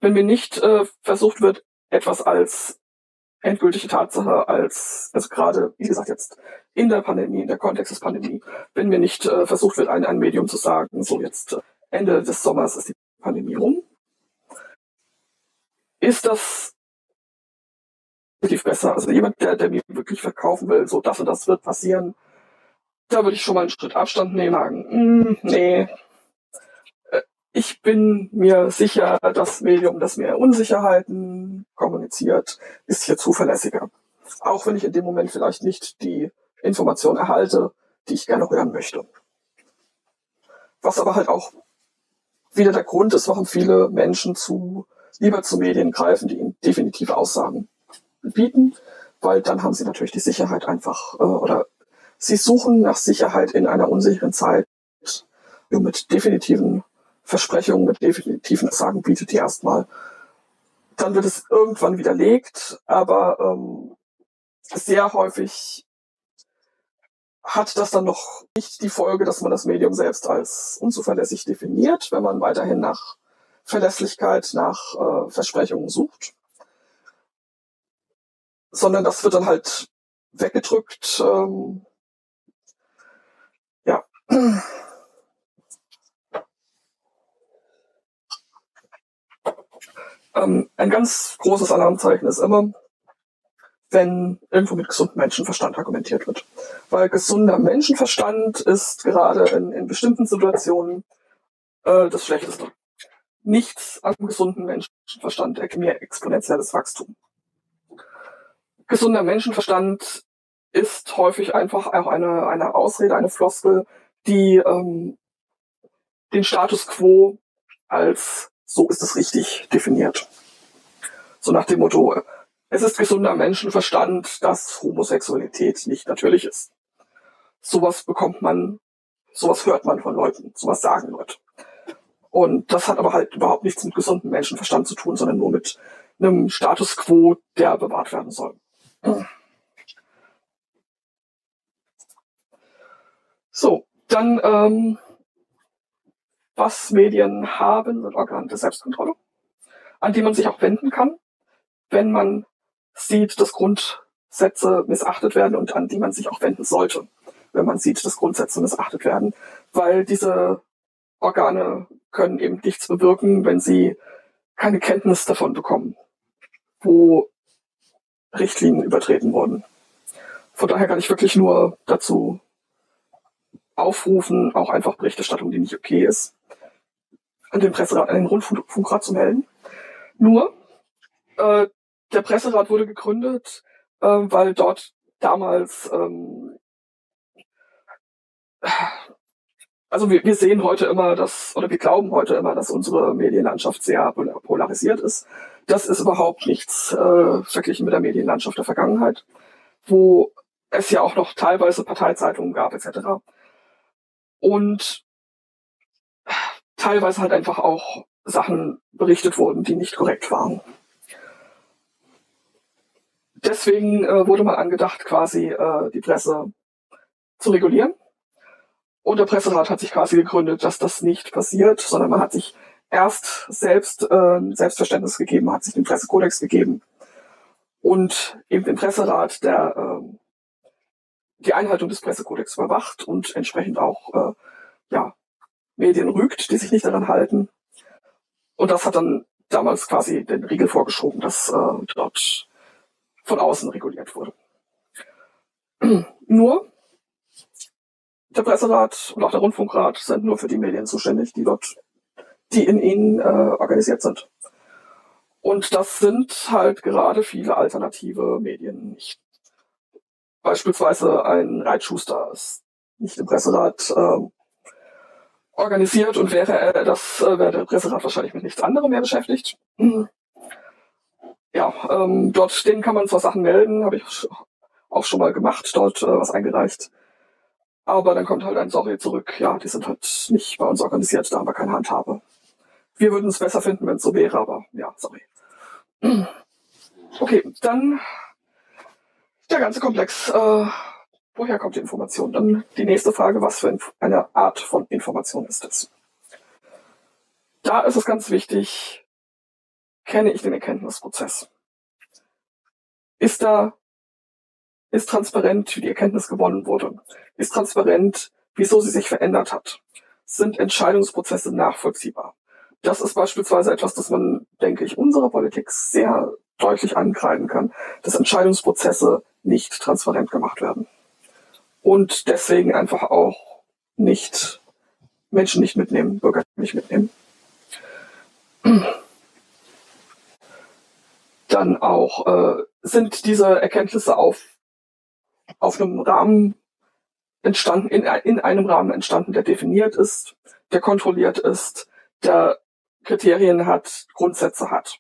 wenn mir nicht äh, versucht wird, etwas als endgültige Tatsache als, also gerade, wie gesagt, jetzt in der Pandemie, in der Kontext des Pandemie, wenn mir nicht äh, versucht wird, ein, ein Medium zu sagen, so jetzt äh, Ende des Sommers ist die Pandemie rum, ist das definitiv besser. Also jemand, der, der mir wirklich verkaufen will, so das und das wird passieren, da würde ich schon mal einen Schritt Abstand nehmen, sagen, mm, nee, äh, ich bin mir sicher, das Medium, das mir Unsicherheiten kommuniziert, ist hier zuverlässiger. Auch wenn ich in dem Moment vielleicht nicht die Information erhalte, die ich gerne hören möchte. Was aber halt auch wieder der Grund ist, warum viele Menschen zu lieber zu Medien greifen, die ihnen definitive Aussagen bieten, weil dann haben sie natürlich die Sicherheit einfach, äh, oder sie suchen nach Sicherheit in einer unsicheren Zeit, nur mit definitiven Versprechungen, mit definitiven Aussagen bietet die erstmal. Dann wird es irgendwann widerlegt, aber ähm, sehr häufig hat das dann noch nicht die Folge, dass man das Medium selbst als unzuverlässig definiert, wenn man weiterhin nach Verlässlichkeit, nach äh, Versprechungen sucht, sondern das wird dann halt weggedrückt. Ähm, ja. Ähm, ein ganz großes Alarmzeichen ist immer, wenn irgendwo mit gesundem Menschenverstand argumentiert wird. Weil gesunder Menschenverstand ist gerade in, in bestimmten Situationen äh, das Schlechteste. Nichts am gesunden Menschenverstand erkennt mehr exponentielles Wachstum. Gesunder Menschenverstand ist häufig einfach auch eine, eine Ausrede, eine Floskel, die ähm, den Status quo als so ist es richtig definiert. So nach dem Motto, es ist gesunder Menschenverstand, dass Homosexualität nicht natürlich ist. Sowas bekommt man, sowas hört man von Leuten, sowas sagen Leute. Und das hat aber halt überhaupt nichts mit gesundem Menschenverstand zu tun, sondern nur mit einem Status quo, der bewahrt werden soll. So, dann, ähm, was Medien haben, sind Organe der Selbstkontrolle, an die man sich auch wenden kann, wenn man sieht, dass Grundsätze missachtet werden und an die man sich auch wenden sollte, wenn man sieht, dass Grundsätze missachtet werden, weil diese Organe können eben nichts bewirken, wenn sie keine Kenntnis davon bekommen, wo Richtlinien übertreten wurden. Von daher kann ich wirklich nur dazu aufrufen, auch einfach Berichterstattung, die nicht okay ist, an den Presserat, an den Rundfunkrat zu melden. Nur, äh, der Presserat wurde gegründet, äh, weil dort damals ähm, also wir, wir sehen heute immer, dass, oder wir glauben heute immer, dass unsere Medienlandschaft sehr polarisiert ist. Das ist überhaupt nichts äh, verglichen mit der Medienlandschaft der Vergangenheit, wo es ja auch noch teilweise Parteizeitungen gab et cetera. Und teilweise halt einfach auch Sachen berichtet wurden, die nicht korrekt waren. Deswegen äh, wurde mal angedacht, quasi äh, die Presse zu regulieren. Und der Presserat hat sich quasi gegründet, dass das nicht passiert, sondern man hat sich erst selbst äh, Selbstverständnis gegeben, hat sich den Pressekodex gegeben und eben den Presserat, der äh, die Einhaltung des Pressekodex überwacht und entsprechend auch äh, ja, Medien rügt, die sich nicht daran halten. Und das hat dann damals quasi den Riegel vorgeschoben, dass äh, dort von außen reguliert wurde. Nur der Presserat und auch der Rundfunkrat sind nur für die Medien zuständig, die dort, die in ihnen äh, organisiert sind. Und das sind halt gerade viele alternative Medien nicht. Beispielsweise ein Reitschuster ist nicht im Presserat äh, organisiert und wäre er das, äh, wäre der Presserat wahrscheinlich mit nichts anderem mehr beschäftigt. Ja, ähm, dort, denen kann man zwar Sachen melden, habe ich auch schon mal gemacht, dort äh, was eingereicht. Aber dann kommt halt ein Sorry zurück, ja, die sind halt nicht bei uns organisiert, da haben wir keine Handhabe. Wir würden es besser finden, wenn es so wäre, aber ja, sorry. Okay, dann der ganze Komplex. Äh, woher kommt die Information? Dann die nächste Frage, was für eine Art von Information ist das? Da ist es ganz wichtig, kenne ich den Erkenntnisprozess? Ist da, ist transparent, wie die Erkenntnis gewonnen wurde? Ist transparent, wieso sie sich verändert hat? Sind Entscheidungsprozesse nachvollziehbar? Das ist beispielsweise etwas, das man, denke ich, unserer Politik sehr deutlich ankreiden kann, dass Entscheidungsprozesse nicht transparent gemacht werden. Und deswegen einfach auch nicht, Menschen nicht mitnehmen, Bürger nicht mitnehmen. Dann auch äh, sind diese Erkenntnisse auf, auf einem Rahmen entstanden, in, in einem Rahmen entstanden, der definiert ist, der kontrolliert ist, der Kriterien hat, Grundsätze hat.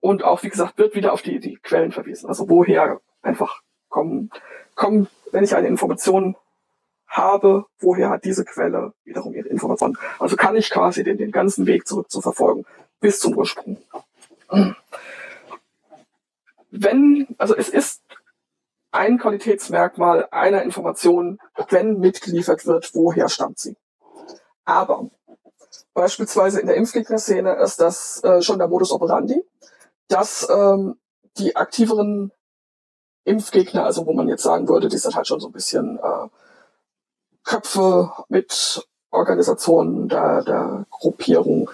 Und auch, wie gesagt, wird wieder auf die, die Quellen verwiesen. Also woher einfach kommen, kommen, wenn ich eine Information habe, woher hat diese Quelle wiederum ihre Information. Also kann ich quasi den, den ganzen Weg zurück zu verfolgen bis zum Ursprung. Wenn, also es ist ein Qualitätsmerkmal einer Information, wenn mitgeliefert wird, woher stammt sie. Aber beispielsweise in der Impfgegner-Szene ist das äh, schon der Modus operandi, dass ähm, die aktiveren Impfgegner, also wo man jetzt sagen würde, die sind halt schon so ein bisschen äh, Köpfe mit Organisationen der, der Gruppierung,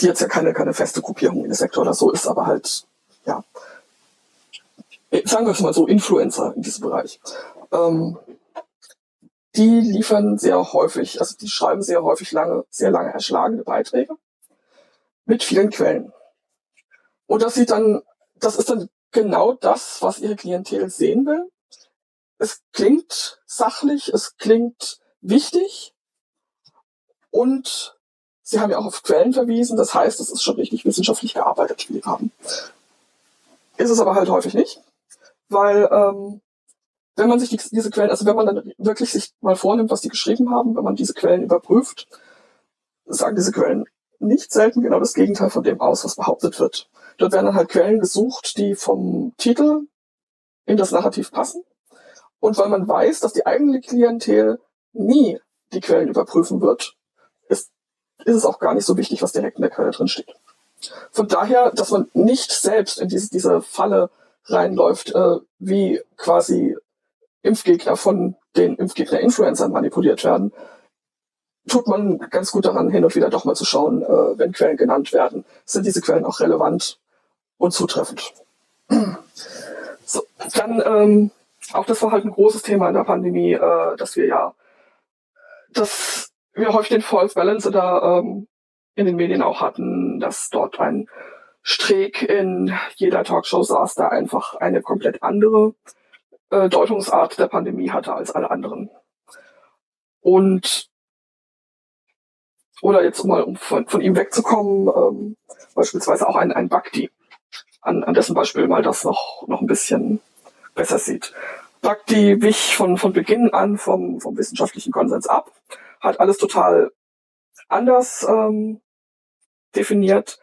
die jetzt ja keine, keine feste Gruppierung in dem Sektor oder so ist, aber halt, ja, sagen wir es mal so, Influencer in diesem Bereich. Ähm, die liefern sehr häufig, also die schreiben sehr häufig lange, sehr lange erschlagene Beiträge mit vielen Quellen. Und das sieht dann, das ist dann genau das, was ihre Klientel sehen will. Es klingt sachlich, es klingt wichtig und sie haben ja auch auf Quellen verwiesen, das heißt, es ist schon richtig wissenschaftlich gearbeitet, wie wir haben. Ist es aber halt häufig nicht, weil ähm, wenn man sich die, diese Quellen, also wenn man dann wirklich sich mal vornimmt, was die geschrieben haben, wenn man diese Quellen überprüft, sagen diese Quellen nicht selten genau das Gegenteil von dem aus, was behauptet wird. Dort werden dann halt Quellen gesucht, die vom Titel in das Narrativ passen. Und weil man weiß, dass die eigene Klientel nie die Quellen überprüfen wird, ist ist es auch gar nicht so wichtig, was direkt in der Quelle drin steht. Von daher, dass man nicht selbst in diese, diese Falle reinläuft, äh, wie quasi Impfgegner von den Impfgegner-Influencern manipuliert werden, tut man ganz gut daran, hin und wieder doch mal zu schauen, äh, wenn Quellen genannt werden, sind diese Quellen auch relevant und zutreffend. So, dann, ähm, auch das war halt ein großes Thema in der Pandemie, äh, dass wir ja das wir häufig den False Balance da ähm, in den Medien auch hatten, dass dort ein Streeck in jeder Talkshow saß, da einfach eine komplett andere äh, Deutungsart der Pandemie hatte als alle anderen. Und oder jetzt mal, um von, von ihm wegzukommen, ähm, beispielsweise auch ein, ein Bhakdi, an, an dessen Beispiel mal das noch, noch ein bisschen besser sieht. Bhakdi wich von, von Beginn an vom, vom wissenschaftlichen Konsens ab, hat alles total anders ähm, definiert.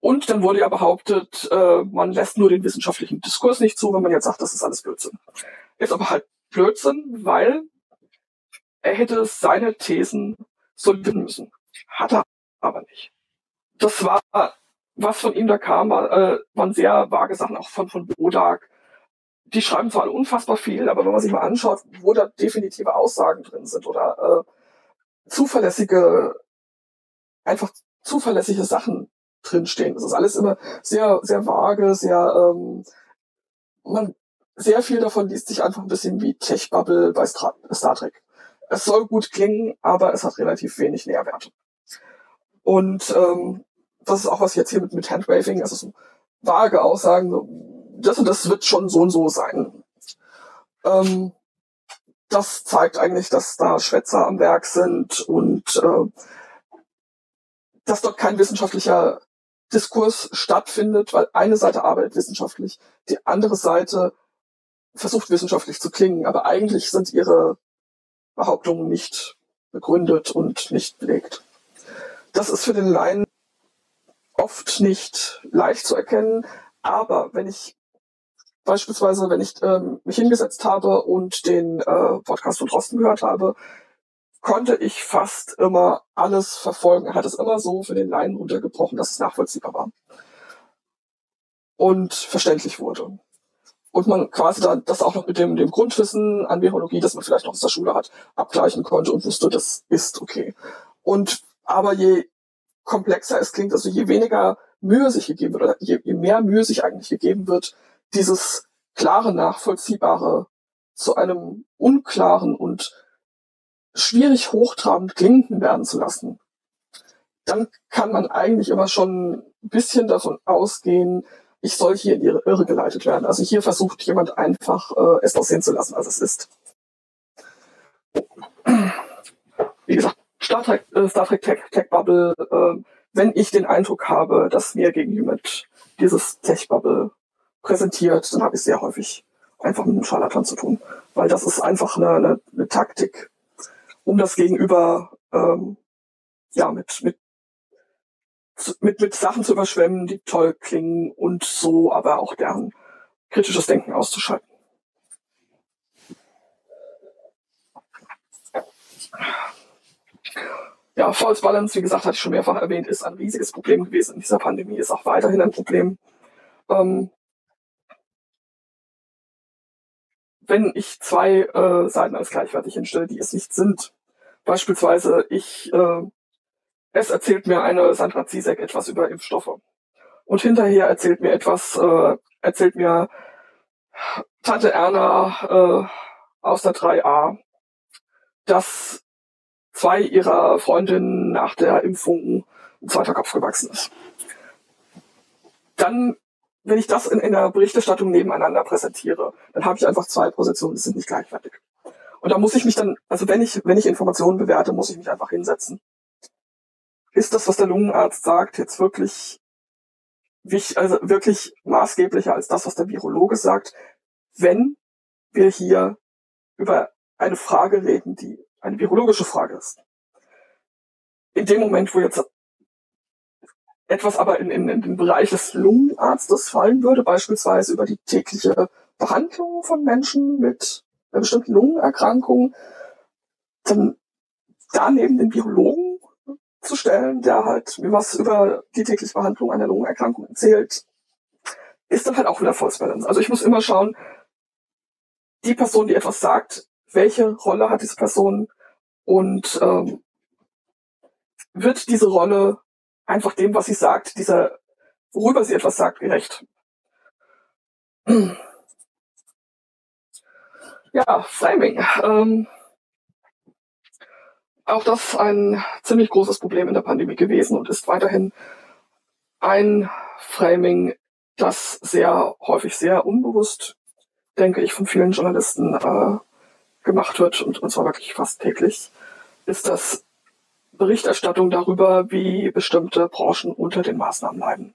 Und dann wurde ja behauptet, äh, man lässt nur den wissenschaftlichen Diskurs nicht zu, wenn man jetzt sagt, das ist alles Blödsinn. Ist aber halt Blödsinn, weil er hätte seine Thesen soliden müssen. Hat er aber nicht. Das war, was von ihm da kam, äh, waren sehr vage Sachen, auch von, von Bodak. Die schreiben zwar alle unfassbar viel, aber wenn man sich mal anschaut, wo da definitive Aussagen drin sind oder äh, zuverlässige, einfach zuverlässige Sachen drinstehen. Das ist alles immer sehr, sehr vage, sehr, ähm, man, sehr viel davon liest sich einfach ein bisschen wie Tech-Bubble bei Star, Star Trek. Es soll gut klingen, aber es hat relativ wenig Nährwerte. Und ähm, das ist auch, was jetzt hier mit, mit Handwaving, also so vage Aussagen, so, das und das wird schon so und so sein. Ähm, das zeigt eigentlich, dass da Schwätzer am Werk sind und äh, dass dort kein wissenschaftlicher Diskurs stattfindet, weil eine Seite arbeitet wissenschaftlich, die andere Seite versucht wissenschaftlich zu klingen, aber eigentlich sind ihre Behauptungen nicht begründet und nicht belegt. Das ist für den Laien oft nicht leicht zu erkennen, aber wenn ich beispielsweise, wenn ich ähm, mich hingesetzt habe und den äh, Podcast von Drosten gehört habe, konnte ich fast immer alles verfolgen. Er hat es immer so für den Laien runtergebrochen, dass es nachvollziehbar war und verständlich wurde. Und man quasi dann das auch noch mit dem, dem Grundwissen an Virologie, das man vielleicht noch aus der Schule hat, abgleichen konnte und wusste, das ist okay. Und aber je komplexer es klingt, also je weniger Mühe sich gegeben wird, oder je, je mehr Mühe sich eigentlich gegeben wird, dieses klare, nachvollziehbare zu einem unklaren und schwierig hochtrabend klingenden werden zu lassen, dann kann man eigentlich immer schon ein bisschen davon ausgehen, ich soll hier in ihre Irre geleitet werden. Also hier versucht jemand einfach, äh, es aussehen zu lassen, als es ist. Wie gesagt, Star Trek, äh, Star Trek Tech, Tech Bubble, äh, wenn ich den Eindruck habe, dass mir gegenüber dieses Tech Bubble präsentiert, dann habe ich sehr häufig einfach mit einem Scharlatan zu tun. Weil das ist einfach eine, eine, eine Taktik, um das Gegenüber ähm, ja mit mit Mit, mit Sachen zu überschwemmen, die toll klingen und so, aber auch deren kritisches Denken auszuschalten. Ja, False Balance, wie gesagt, hatte ich schon mehrfach erwähnt, ist ein riesiges Problem gewesen in dieser Pandemie, ist auch weiterhin ein Problem. Ähm, wenn ich zwei äh, Seiten als gleichwertig hinstelle, die es nicht sind, beispielsweise ich... Äh, Es erzählt mir eine Sandra Zizek etwas über Impfstoffe. Und hinterher erzählt mir etwas, äh, erzählt mir Tante Erna äh, aus der drei a, dass zwei ihrer Freundinnen nach der Impfung ein zweiter Kopf gewachsen ist. Dann, wenn ich das in, in der Berichterstattung nebeneinander präsentiere, dann habe ich einfach zwei Positionen, die sind nicht gleichwertig. Und da muss ich mich dann, also wenn ich, wenn ich Informationen bewerte, muss ich mich einfach hinsetzen. Ist das, was der Lungenarzt sagt, jetzt wirklich, also wirklich maßgeblicher als das, was der Virologe sagt, wenn wir hier über eine Frage reden, die eine virologische Frage ist? In dem Moment, wo jetzt etwas aber in, in, in den Bereich des Lungenarztes fallen würde, beispielsweise über die tägliche Behandlung von Menschen mit einer bestimmten Lungenerkrankung, dann da neben den Virologen zu stellen, der halt mir was über die tägliche Behandlung einer Lungenerkrankung erzählt, ist dann halt auch wieder False Balance. Also ich muss immer schauen, die Person, die etwas sagt, welche Rolle hat diese Person und ähm, wird diese Rolle einfach dem, was sie sagt, dieser, worüber sie etwas sagt, gerecht. Ja, Framing. Ähm, Auch das ein ziemlich großes Problem in der Pandemie gewesen und ist weiterhin ein Framing, das sehr häufig, sehr unbewusst, denke ich, von vielen Journalisten äh, gemacht wird, und, und zwar wirklich fast täglich, ist das Berichterstattung darüber, wie bestimmte Branchen unter den Maßnahmen leiden.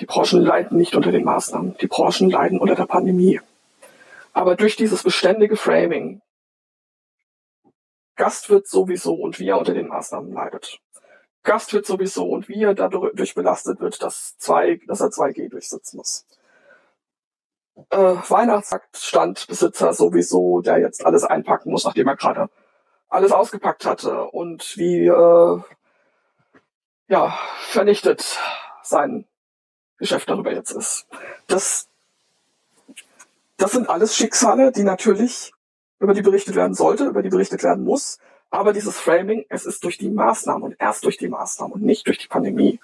Die Branchen leiden nicht unter den Maßnahmen, die Branchen leiden unter der Pandemie. Aber durch dieses beständige Framing, Gast wird sowieso und wie er unter den Maßnahmen leidet. Gast wird sowieso und wie er dadurch belastet wird, dass, zwei, dass er zwei G durchsetzen muss. Äh, Weihnachtsmarktstandbesitzer sowieso, der jetzt alles einpacken muss, nachdem er gerade alles ausgepackt hatte und wie äh, ja, vernichtet sein Geschäft darüber jetzt ist. Das, das sind alles Schicksale, die natürlich, über die berichtet werden sollte, über die berichtet werden muss. Aber dieses Framing, es ist durch die Maßnahmen und erst durch die Maßnahmen und nicht durch die Pandemie,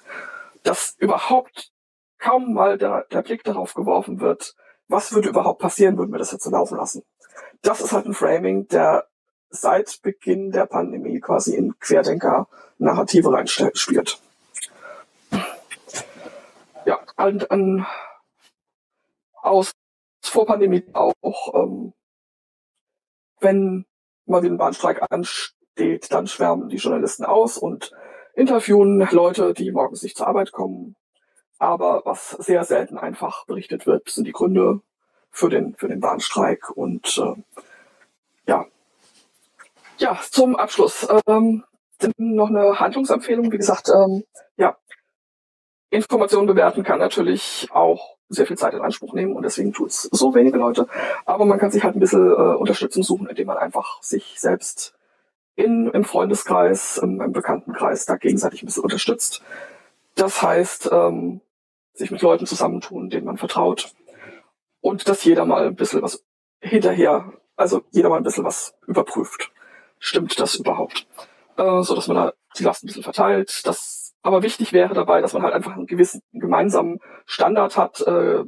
dass überhaupt kaum mal der, der Blick darauf geworfen wird, was würde überhaupt passieren, würden wir das jetzt so laufen lassen. Das ist halt ein Framing, der seit Beginn der Pandemie quasi in Querdenker-Narrative reinspielt. Ja, an, an, aus vor Pandemie auch, ähm, wenn mal wieder ein Bahnstreik ansteht, dann schwärmen die Journalisten aus und interviewen Leute, die morgens nicht zur Arbeit kommen. Aber was sehr selten einfach berichtet wird, sind die Gründe für den, für den Bahnstreik. Und äh, ja. ja, zum Abschluss ähm, noch eine Handlungsempfehlung. Wie gesagt, ähm, ja, Informationen bewerten kann natürlich auch sehr viel Zeit in Anspruch nehmen und deswegen tut es so wenige Leute. Aber man kann sich halt ein bisschen äh, Unterstützung suchen, indem man einfach sich selbst in, im Freundeskreis, im, im Bekanntenkreis da gegenseitig ein bisschen unterstützt. Das heißt, ähm, sich mit Leuten zusammentun, denen man vertraut. Und dass jeder mal ein bisschen was hinterher, also jeder mal ein bisschen was überprüft. Stimmt das überhaupt? Äh, so dass man da die Last ein bisschen verteilt. Das, aber wichtig wäre dabei, dass man halt einfach einen gewissen einen gemeinsamen Standard hat, äh,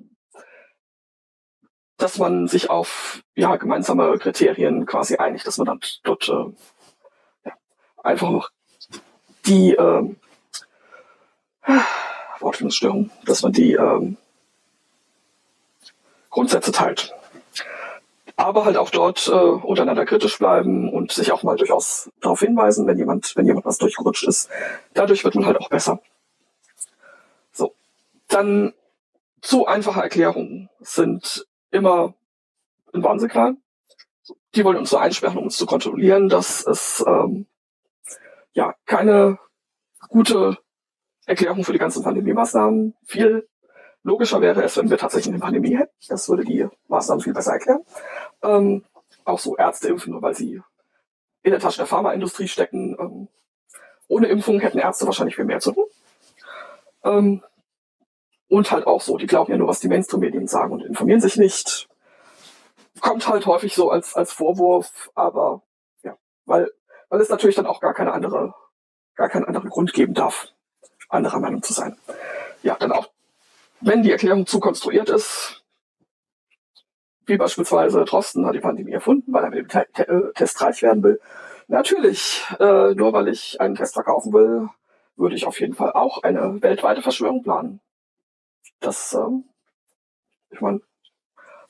dass man sich auf ja, gemeinsame Kriterien quasi einigt, dass man dann dort äh, ja, einfach noch die äh, Wortfindungsstörung, dass man die äh, Grundsätze teilt. Aber halt auch dort äh, untereinander kritisch bleiben und sich auch mal durchaus darauf hinweisen, wenn jemand, wenn jemand was durchgerutscht ist. Dadurch wird man halt auch besser. So, dann zu einfache Erklärungen sind immer ein Warnsignal. Die wollen uns so einsperren, um uns zu kontrollieren, dass es ähm, ja keine gute Erklärung für die ganzen Pandemie-Maßnahmen. Viel logischer wäre es, wenn wir tatsächlich eine Pandemie hätten. Das würde die Maßnahmen viel besser erklären. Ähm, auch so Ärzte impfen, nur weil sie in der Tasche der Pharmaindustrie stecken. Ähm, ohne Impfung hätten Ärzte wahrscheinlich viel mehr zu tun. Ähm, und halt auch so, die glauben ja nur, was die Mainstream-Medien sagen und informieren sich nicht. Kommt halt häufig so als, als Vorwurf, aber ja, weil, weil es natürlich dann auch gar keine andere, gar keinen anderen Grund geben darf, anderer Meinung zu sein. Ja, dann auch, wenn die Erklärung zu konstruiert ist, wie beispielsweise Drosten hat die Pandemie erfunden, weil er mit dem Te Te Test reich werden will. Natürlich, äh, nur weil ich einen Test verkaufen will, würde ich auf jeden Fall auch eine weltweite Verschwörung planen. Das, ähm, ich meine,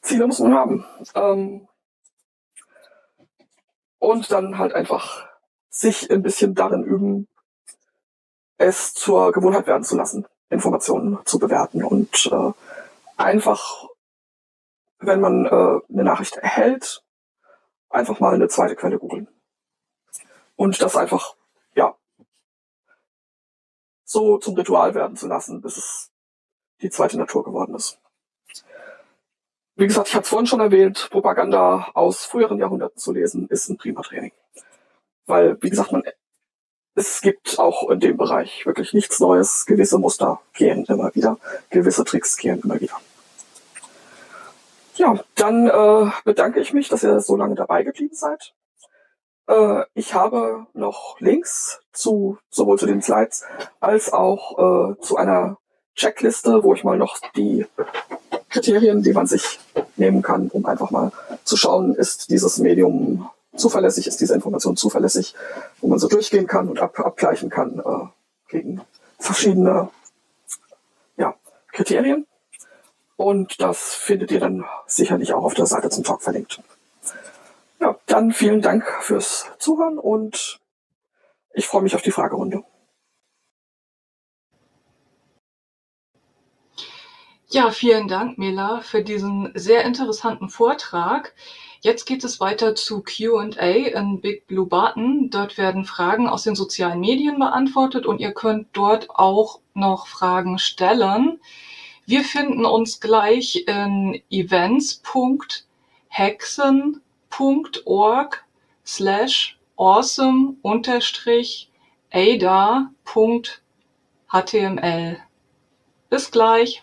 Ziele muss man haben. Ähm, und dann halt einfach sich ein bisschen darin üben, es zur Gewohnheit werden zu lassen, Informationen zu bewerten und äh, einfach, wenn man äh, eine Nachricht erhält, einfach mal eine zweite Quelle googeln. Und das einfach, ja, so zum Ritual werden zu lassen, bis es die zweite Natur geworden ist. Wie gesagt, ich hatte es vorhin schon erwähnt, Propaganda aus früheren Jahrhunderten zu lesen, ist ein prima Training. Weil, wie gesagt, man es gibt auch in dem Bereich wirklich nichts Neues. Gewisse Muster kehren immer wieder. Gewisse Tricks kehren immer wieder. Ja, dann äh, bedanke ich mich, dass ihr so lange dabei geblieben seid. Äh, ich habe noch Links zu sowohl zu den Slides als auch äh, zu einer Checkliste, wo ich mal noch die Kriterien, die man sich nehmen kann, um einfach mal zu schauen, ist dieses Medium zuverlässig, ist diese Information zuverlässig, wo man so durchgehen kann und ab, abgleichen kann äh, gegen verschiedene ja, Kriterien. Und das findet ihr dann sicherlich auch auf der Seite zum Talk verlinkt. Ja, dann vielen Dank fürs Zuhören und ich freue mich auf die Fragerunde. Ja, vielen Dank, Mela, für diesen sehr interessanten Vortrag. Jetzt geht es weiter zu Q und A in Big Blue Button. Dort werden Fragen aus den sozialen Medien beantwortet und ihr könnt dort auch noch Fragen stellen. Wir finden uns gleich in events dot haecksen dot org slash awesome dash ada dot h t m l. Bis gleich.